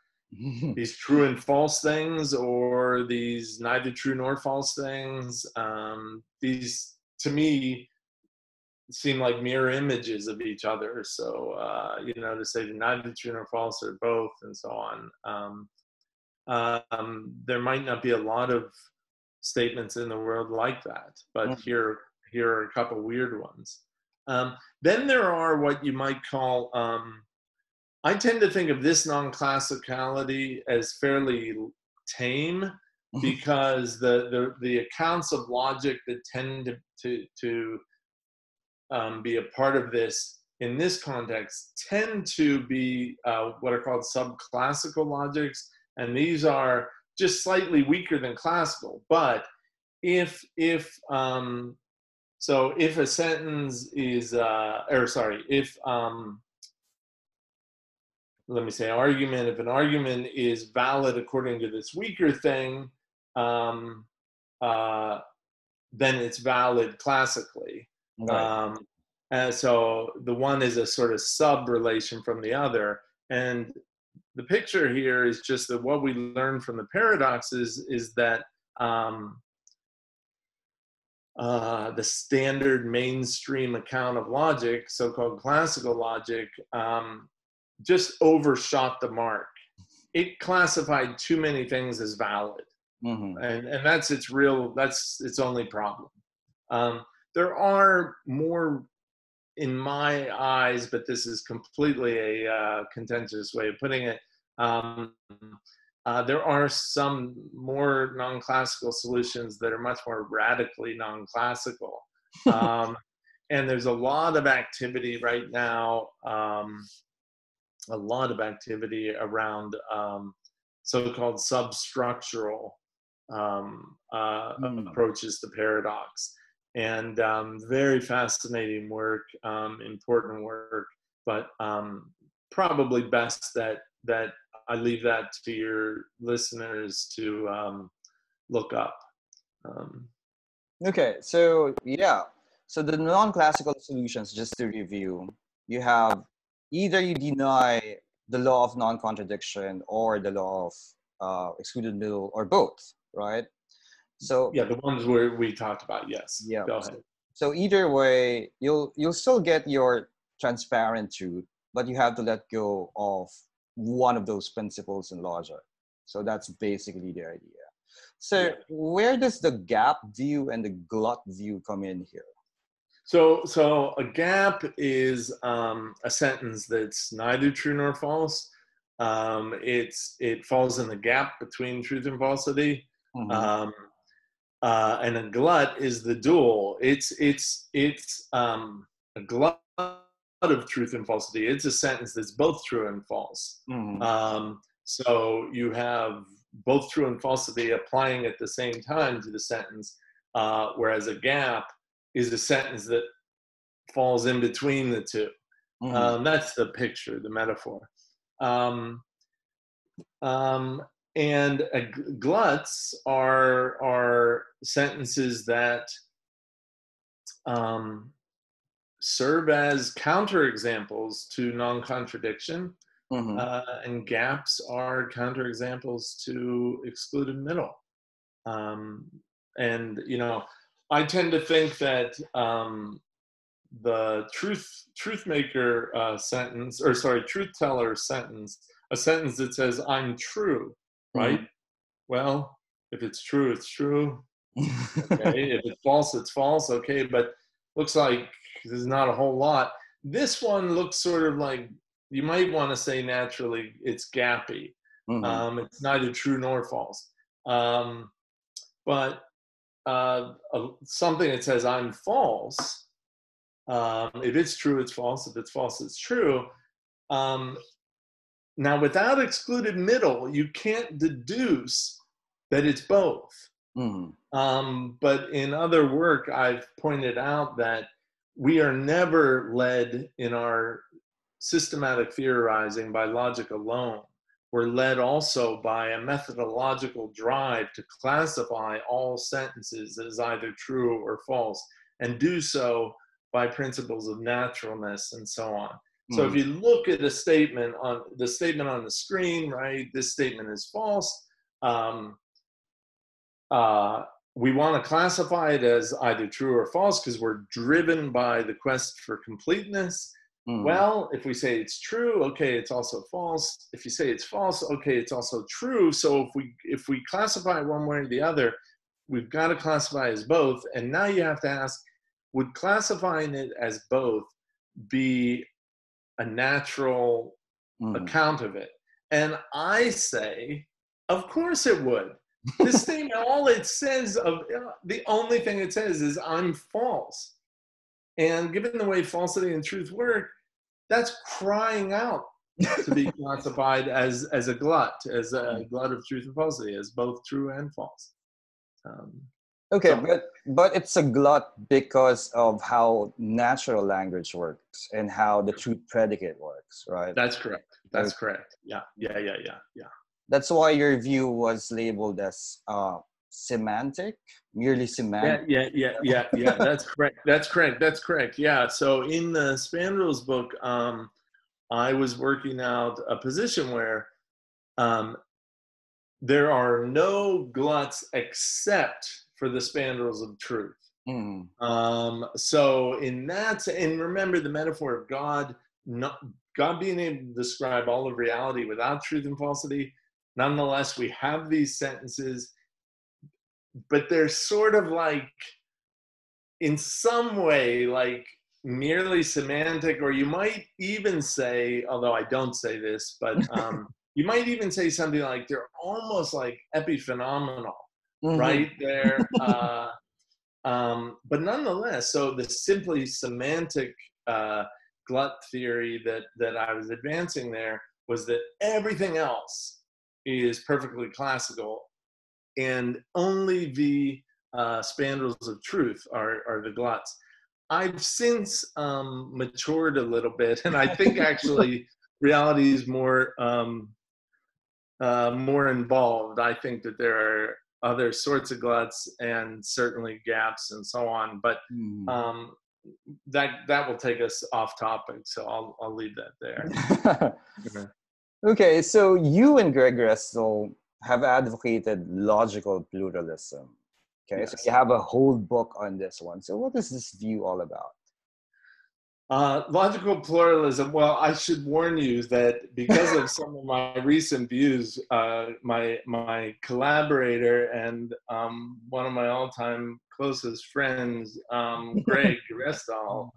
these true and false things, or these neither true nor false things. These, to me, seem like mirror images of each other. So, you know, to say neither true nor false or both and so on. There might not be a lot of statements in the world like that, but here are a couple weird ones. Then there are what you might call, I tend to think of this non-classicality as fairly tame, because the accounts of logic that tend to be a part of this in this context tend to be what are called subclassical logics, and these are just slightly weaker than classical. But if a sentence is if an argument is valid according to this weaker thing, then it's valid classically. Right. And so the one is a sort of sub-relation from the other. And the picture here is just that what we learn from the paradoxes is that the standard mainstream account of logic, so-called classical logic, just overshot the mark. It classified too many things as valid. And that's its only problem. There are more, in my eyes, but this is completely a contentious way of putting it, there are some more non-classical solutions that are much more radically non-classical. And there's a lot of activity right now, around so-called substructural approaches to paradox. And very fascinating work, important work, but probably best that I leave that to your listeners to look up. Okay, so yeah, So the non-classical solutions, just to review, you have either you deny the law of non-contradiction or the law of excluded middle, or both, right? So yeah, the ones where we talked about, yes. Yeah. Go ahead. So either way, you'll still get your transparent truth, but you have to let go of one of those principles in logic. So that's basically the idea. So yeah. Where does the gap view and the glut view come in here? So a gap is a sentence that's neither true nor false. It falls in the gap between truth and falsity. Mm-hmm. And a glut is the dual. It's a glut of truth and falsity. It's a sentence that's both true and false. Mm-hmm. So you have both true and falsity applying at the same time to the sentence, whereas a gap is a sentence that falls in between the two. Mm-hmm. That's the picture, the metaphor. And gluts are sentences that serve as counterexamples to non-contradiction, mm-hmm. And gaps are counterexamples to excluded middle. And you know, I tend to think that the truth maker sentence, or sorry, truth teller sentence, a sentence that says I'm true. Right? Well, if it's true, it's true. Okay. If it's false, it's false. Okay. But looks like there's not a whole lot. This one looks sort of like, you might want to say naturally, it's gappy. Mm-hmm. It's neither true nor false. But something that says I'm false, if it's true, it's false. If it's false, it's true. Now, without excluded middle, you can't deduce that it's both. Mm-hmm. But in other work, I've pointed out that we are never led in our systematic theorizing by logic alone. We're led also by a methodological drive to classify all sentences as either true or false, and do so by principles of naturalness and so on. So if you look at the statement on the screen, right, this statement is false. We want to classify it as either true or false because we're driven by the quest for completeness. Mm-hmm. Well, if we say it's true, okay, it's also false. If you say it's false, okay, it's also true. So if we classify it one way or the other, we've got to classify it as both. And now you have to ask, would classifying it as both be a natural account of it? And I say, of course it would. This statement, all it says, the only thing it says is I'm false. And given the way falsity and truth work, that's crying out to be classified as a glut of truth and falsity, as both true and false. Okay, so. But it's a glut because of how natural language works and how the truth predicate works, right? That's correct. That's correct. Yeah. That's why your view was labeled as semantic, merely semantic. Yeah. That's correct. Yeah. So in the Spandrels book, I was working out a position where there are no gluts except for the Spandrels of Truth. Mm. So in that, and remember the metaphor of God, God being able to describe all of reality without truth and falsity. Nonetheless, we have these sentences, but they're sort of like, in some way, like merely semantic, or you might even say, although I don't say this, but you might even say something like, they're almost like epiphenomenal. Mm-hmm. Right there, but nonetheless, so the simply semantic glut theory that I was advancing there was that everything else is perfectly classical, and only the Spandrels of Truth are the gluts. I've since matured a little bit, and I think actually reality is more involved. I think that there are other sorts of gluts and certainly gaps and so on. But that will take us off topic, so I'll leave that there. Okay, so you and Greg Restall have advocated logical pluralism. Okay, yes. So you have a whole book on this one. So what is this view all about? Logical pluralism. Well, I should warn you that because of some of my recent views, my collaborator and one of my all-time closest friends, Greg Restall,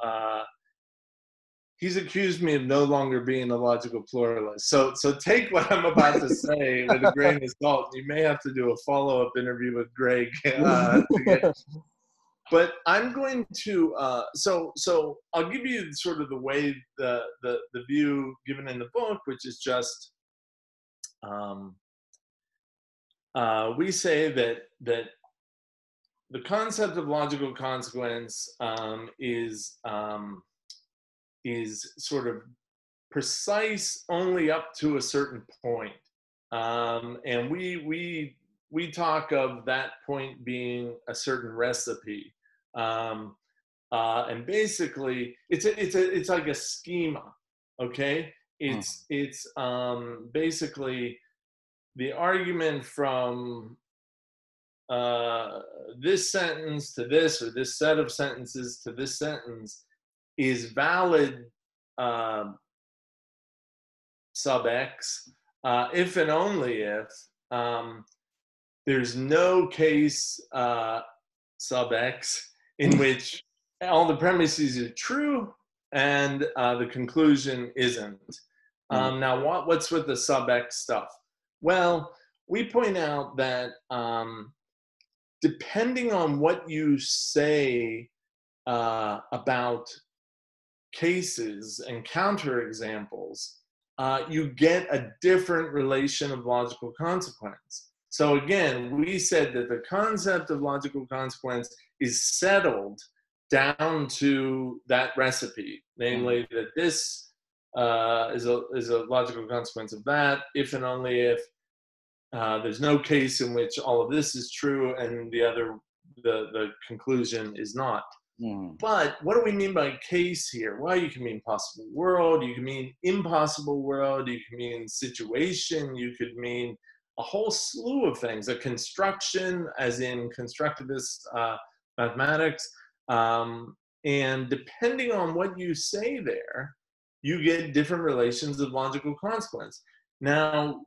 he's accused me of no longer being a logical pluralist. So take what I'm about to say with a grain of salt. You may have to do a follow-up interview with Greg. But I'm going to, so I'll give you sort of the way the view given in the book, which is just, we say that the concept of logical consequence is sort of precise only up to a certain point. And we talk of that point being a certain recipe. And basically, it's like a schema, okay? It's basically the argument from this sentence to this, or this set of sentences to this sentence, is valid sub X if and only if there's no case sub X in which all the premises are true and the conclusion isn't. Now, what's with the sub X stuff? Well, we point out that depending on what you say about cases and counterexamples, you get a different relation of logical consequence. So again, we said that the concept of logical consequence is settled down to that recipe, namely that this is a logical consequence of that, if and only if there's no case in which all of this is true and the conclusion is not. But what do we mean by case here? Well, you can mean possible world, you can mean impossible world, you can mean situation, you could mean a whole slew of things, a construction, as in constructivist mathematics. And depending on what you say there, you get different relations of logical consequence. Now,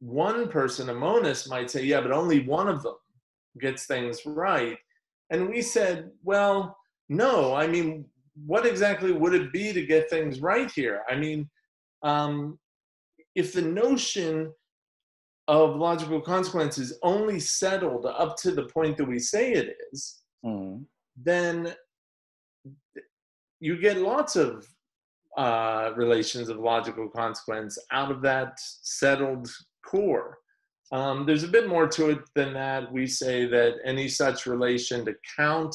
one person, a monist, might say, yeah, but only one of them gets things right. And we said, well, no, I mean, what exactly would it be to get things right here? I mean, if the notion of logical consequence is only settled up to the point that we say it is, then you get lots of relations of logical consequence out of that settled core. There's a bit more to it than that. We say that any such relation to count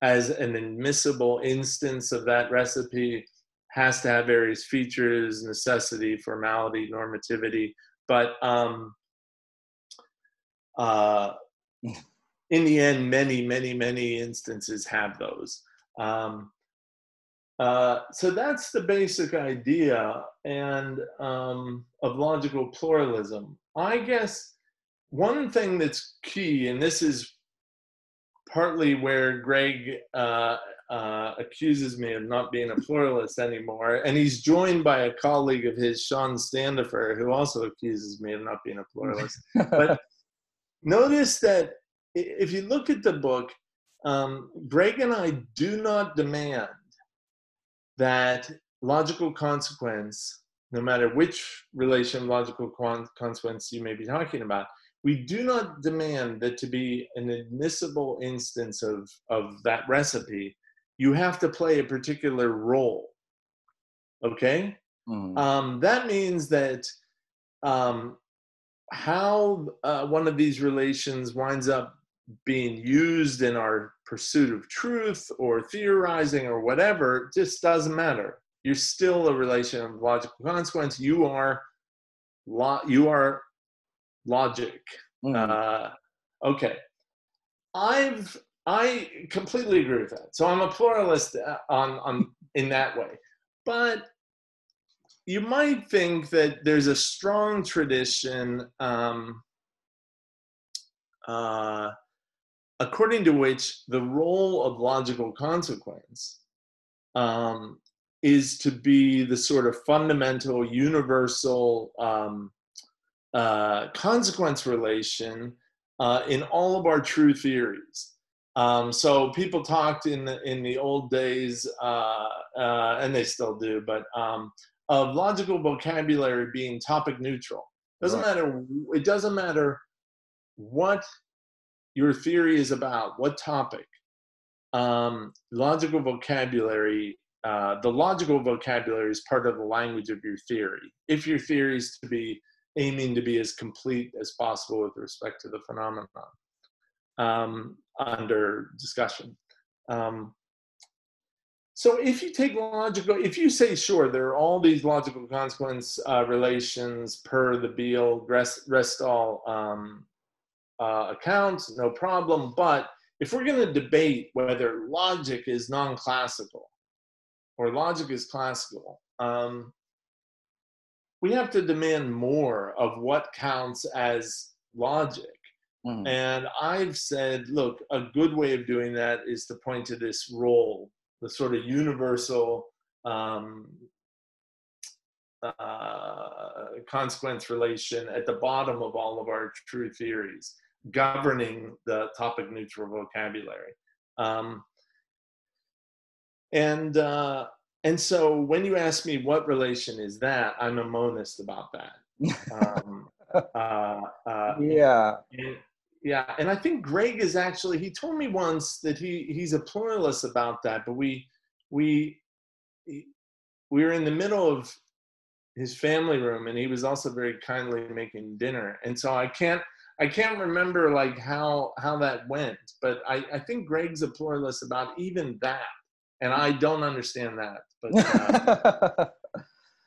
as an admissible instance of that recipe has to have various features: necessity, formality, normativity. But in the end, many, many, many instances have those. So that's the basic idea and of logical pluralism. I guess one thing that's key, and this is partly where Greg accuses me of not being a pluralist anymore, and he's joined by a colleague of his, Sean Standifer, who also accuses me of not being a pluralist. But notice that if you look at the book, Greg and I do not demand that logical consequence, no matter which relation of logical consequence you may be talking about, we do not demand that to be an admissible instance of that recipe, you have to play a particular role, okay? That means that how one of these relations winds up being used in our pursuit of truth or theorizing or whatever just doesn't matter. You're still a relation of logical consequence. You are logic. Okay. I completely agree with that. So I'm a pluralist in that way. But you might think that there's a strong tradition according to which the role of logical consequence is to be the sort of fundamental, universal consequence relation in all of our true theories. So people talked in the old days, and they still do, but of logical vocabulary being topic neutral. Doesn't matter. It doesn't matter what your theory is about, what topic. Logical vocabulary. The logical vocabulary is part of the language of your theory. If your theory is to be aiming to be as complete as possible with respect to the phenomenon under discussion. So if you take logical, if you say, sure, there are all these logical consequence relations per the Beall, Restall accounts, no problem. But if we're going to debate whether logic is non-classical, or logic is classical, we have to demand more of what counts as logic. And I've said, look, a good way of doing that is to point to this role, the sort of universal consequence relation at the bottom of all of our true theories, governing the topic-neutral vocabulary. And so when you ask me what relation is that, I'm a monist about that. Yeah. And I think Greg is actually, he told me once that he's a pluralist about that, but we were in the middle of his family room and he was also very kindly making dinner. And so I can't remember like how that went, but I think Greg's a pluralist about even that. And I don't understand that, but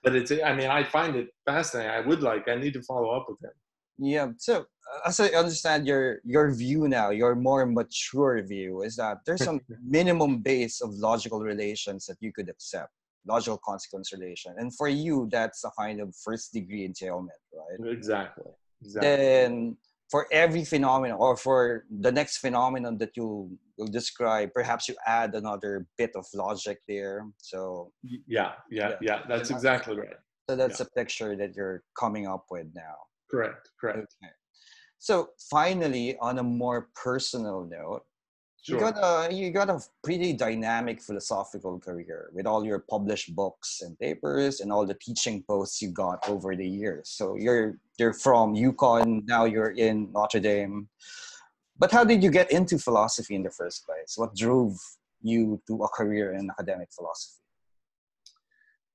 but it's, I mean, I find it fascinating. I need to follow up with him. Yeah. So as I understand your view now, your more mature view is that there's some minimum base of logical relations that you could accept, logical consequence relation. And for you, that's a kind of first degree entailment, right? Exactly. Then for every phenomenon or for the next phenomenon that you will describe, perhaps you add another bit of logic there. So yeah. That's exactly right. So that's a picture that you're coming up with now. Correct. Okay. So finally, on a more personal note, you got a pretty dynamic philosophical career with all your published books and papers and all the teaching posts you got over the years. So you're from UConn, now you're in Notre Dame. But how did you get into philosophy in the first place? What drove you to a career in academic philosophy?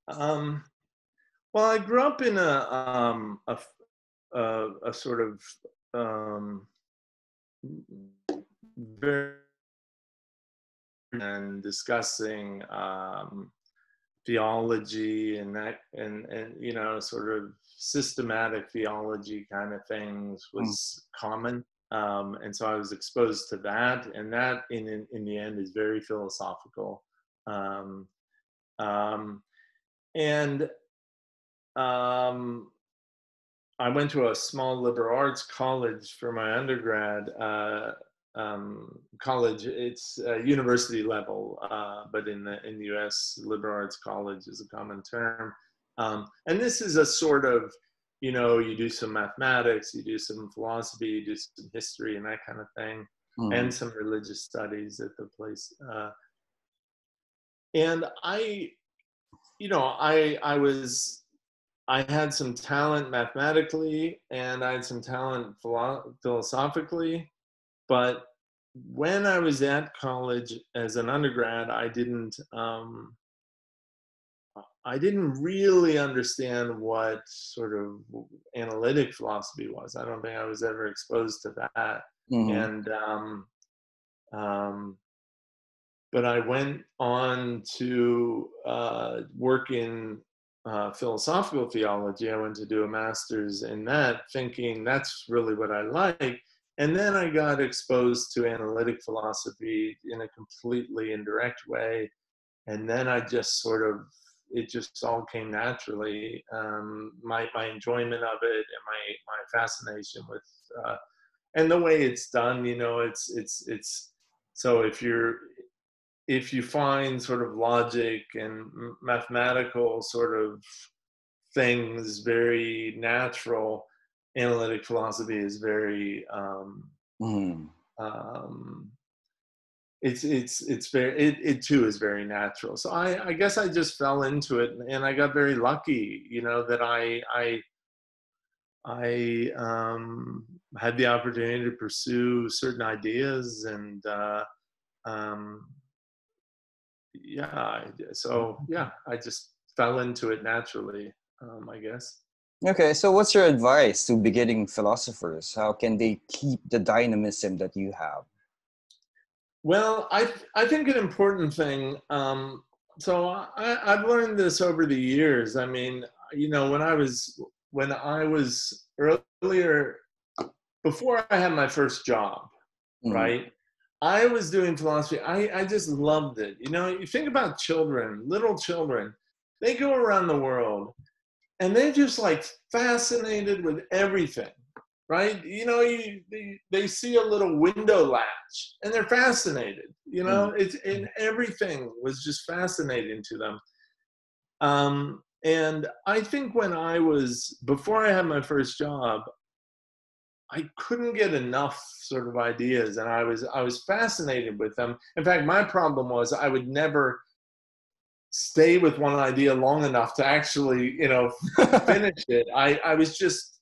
Well, I grew up in a sort of very and discussing theology and that and you know sort of systematic theology kind of things was common. And so I was exposed to that, and that in the end is very philosophical. I went to a small liberal arts college for my undergrad college. It's university level, but in the U.S., liberal arts college is a common term. And this is a sort of, you know, you do some mathematics, you do some philosophy, you do some history and that kind of thing, and some religious studies at the place. And I had some talent mathematically and I had some talent philosophically, but when I was at college as an undergrad, I didn't really understand what sort of analytic philosophy was. I don't think I was ever exposed to that. And but I went on to work in philosophical theology. I went to do a master's in that, thinking that's really what I like. And then I got exposed to analytic philosophy in a completely indirect way. And then I just sort of, it just all came naturally. My enjoyment of it and my fascination with, and the way it's done, you know, it's, so if you find sort of logic and mathematical sort of things very natural, analytic philosophy is very, it too is very natural. So I guess I just fell into it, and I got very lucky, you know, that I had the opportunity to pursue certain ideas, and I just fell into it naturally, I guess. Okay, so what's your advice to beginning philosophers? How can they keep the dynamism that you have? Well, I think an important thing, so I've learned this over the years. I mean, you know, when I was earlier, before I had my first job, mm-hmm. right? I was doing philosophy. I just loved it. You know, you think about children, little children, they go around the world and they're just like fascinated with everything. Right? You know, they see a little window latch and they're fascinated, you know, it's, and everything was just fascinating to them. And I think before I had my first job, I couldn't get enough sort of ideas, and I was fascinated with them. In fact, my problem was I would never stay with one idea long enough to actually, you know, finish it. I was just,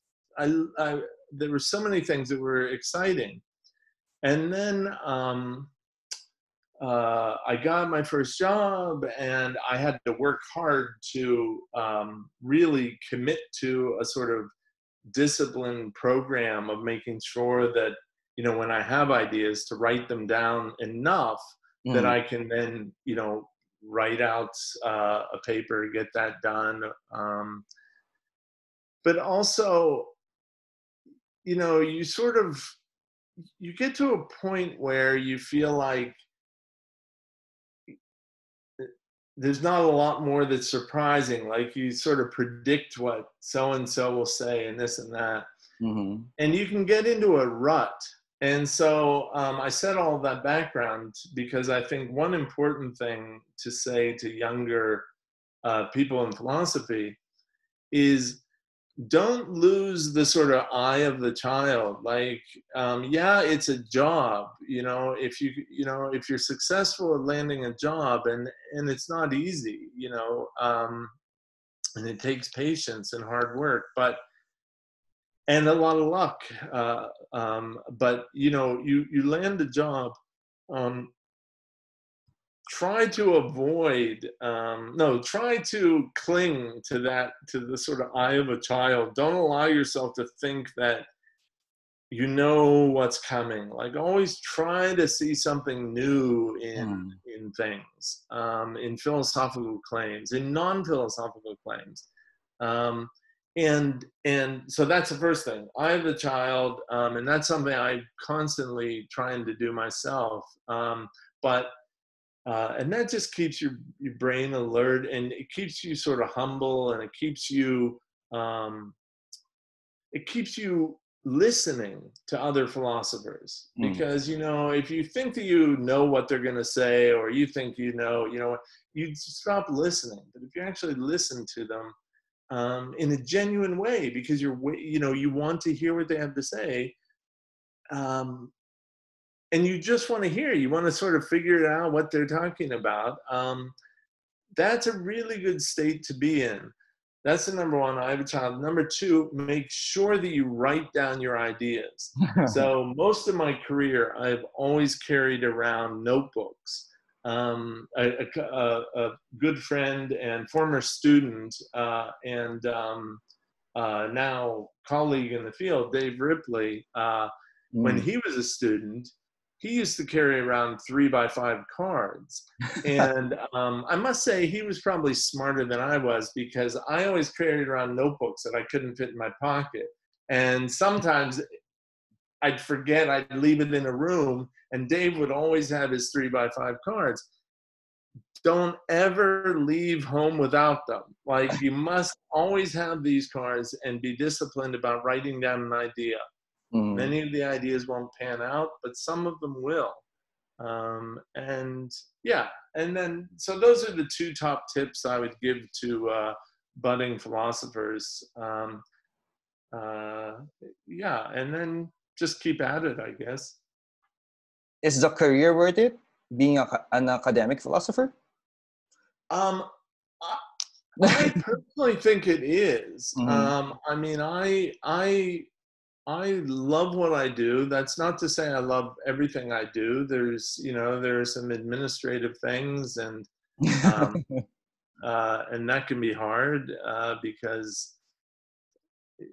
there were so many things that were exciting. And then I got my first job, and I had to work hard to really commit to a sort of disciplined program of making sure that, you know, when I have ideas, to write them down enough mm-hmm. that I can then, you know, write out a paper, get that done. But also, you know, you sort of, you get to a point where you feel like there's not a lot more that's surprising. Like you sort of predict what so-and-so will say and this and that. Mm-hmm. And you can get into a rut. And so I said all that background because I think one important thing to say to younger people in philosophy is, don't lose the sort of eye of the child. Like, yeah, it's a job, you know, if you're successful at landing a job, and it's not easy, you know, and it takes patience and hard work, and a lot of luck. But you know, you land a job, try to cling to that, to the sort of eye of a child. Don't allow yourself to think that you know what's coming. Like, always try to see something new in things, in philosophical claims, in non-philosophical claims. And so that's the first thing, eye of the child. And that's something I'm constantly trying to do myself. And that just keeps your brain alert, and it keeps you sort of humble, and it keeps you listening to other philosophers. Because, you know, if you think that you know what they're going to say, or you think you know, you stop listening. But if you actually listen to them in a genuine way, because you know, you want to hear what they have to say, and you just want to hear, you want to sort of figure out what they're talking about. That's a really good state to be in. That's the number one, I have a child. Number two, make sure that you write down your ideas. So most of my career, I've always carried around notebooks. A good friend and former student and now colleague in the field, Dave Ripley, when he was a student, he used to carry around 3x5 cards. And I must say he was probably smarter than I was, because I always carried around notebooks that I couldn't fit in my pocket. And sometimes I'd forget, I'd leave it in a room, and Dave would always have his 3x5 cards. Don't ever leave home without them. Like, you must always have these cards and be disciplined about writing down an idea. Mm. Many of the ideas won't pan out, but some of them will. And yeah, and then, so those are the two top tips I would give to budding philosophers. Yeah, and then just keep at it, I guess. Is the career worth it, being an academic philosopher? I personally think it is. Mm-hmm. I mean, I love what I do. That's not to say I love everything I do. There's, you know, there are some administrative things, and that can be hard because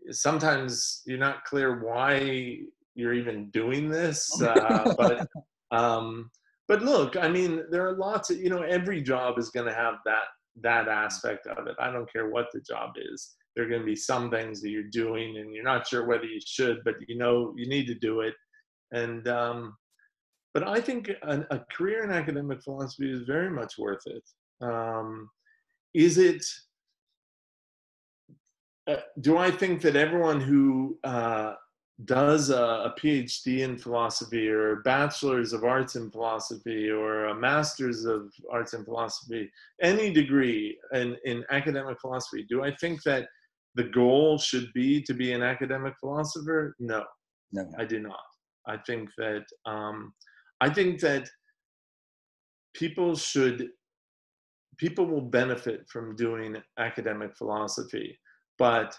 sometimes you're not clear why you're even doing this. But look, I mean, there are lots of, you know, every job is going to have that aspect of it. I don't care what the job is. There are going to be some things that you're doing and you're not sure whether you should, but you know you need to do it. And but I think a career in academic philosophy is very much worth it. Is it? Do I think that everyone who does a PhD in philosophy or a bachelor's of arts in philosophy or a master's of arts in philosophy, any degree in academic philosophy, do I think that the goal should be to be an academic philosopher? No, no. I do not. I think that people will benefit from doing academic philosophy, but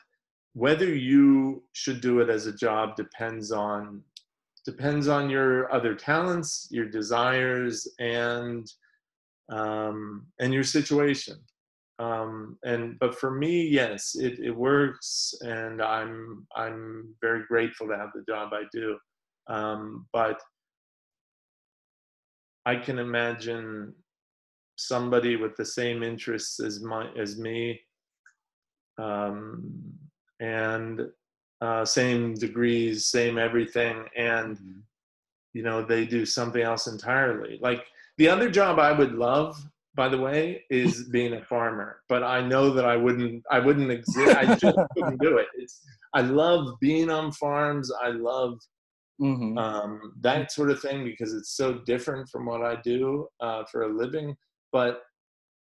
whether you should do it as a job depends on your other talents, your desires, and your situation. But for me, yes, it works, and I'm very grateful to have the job I do. But I can imagine somebody with the same interests as me. And same degrees, same everything, and you know, they do something else entirely. Like, the other job I would love, by the way, is being a farmer, but I know that I wouldn't exist. I just couldn't do it. I love being on farms. I love that sort of thing because it's so different from what I do for a living, but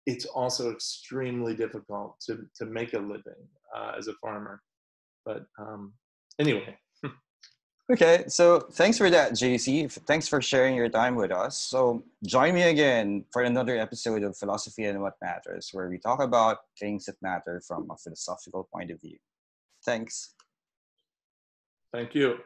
it's also extremely difficult to make a living as a farmer. But anyway. Okay, so thanks for that, JC. Thanks for sharing your time with us. So join me again for another episode of Philosophy and What Matters, where we talk about things that matter from a philosophical point of view. Thanks. Thank you.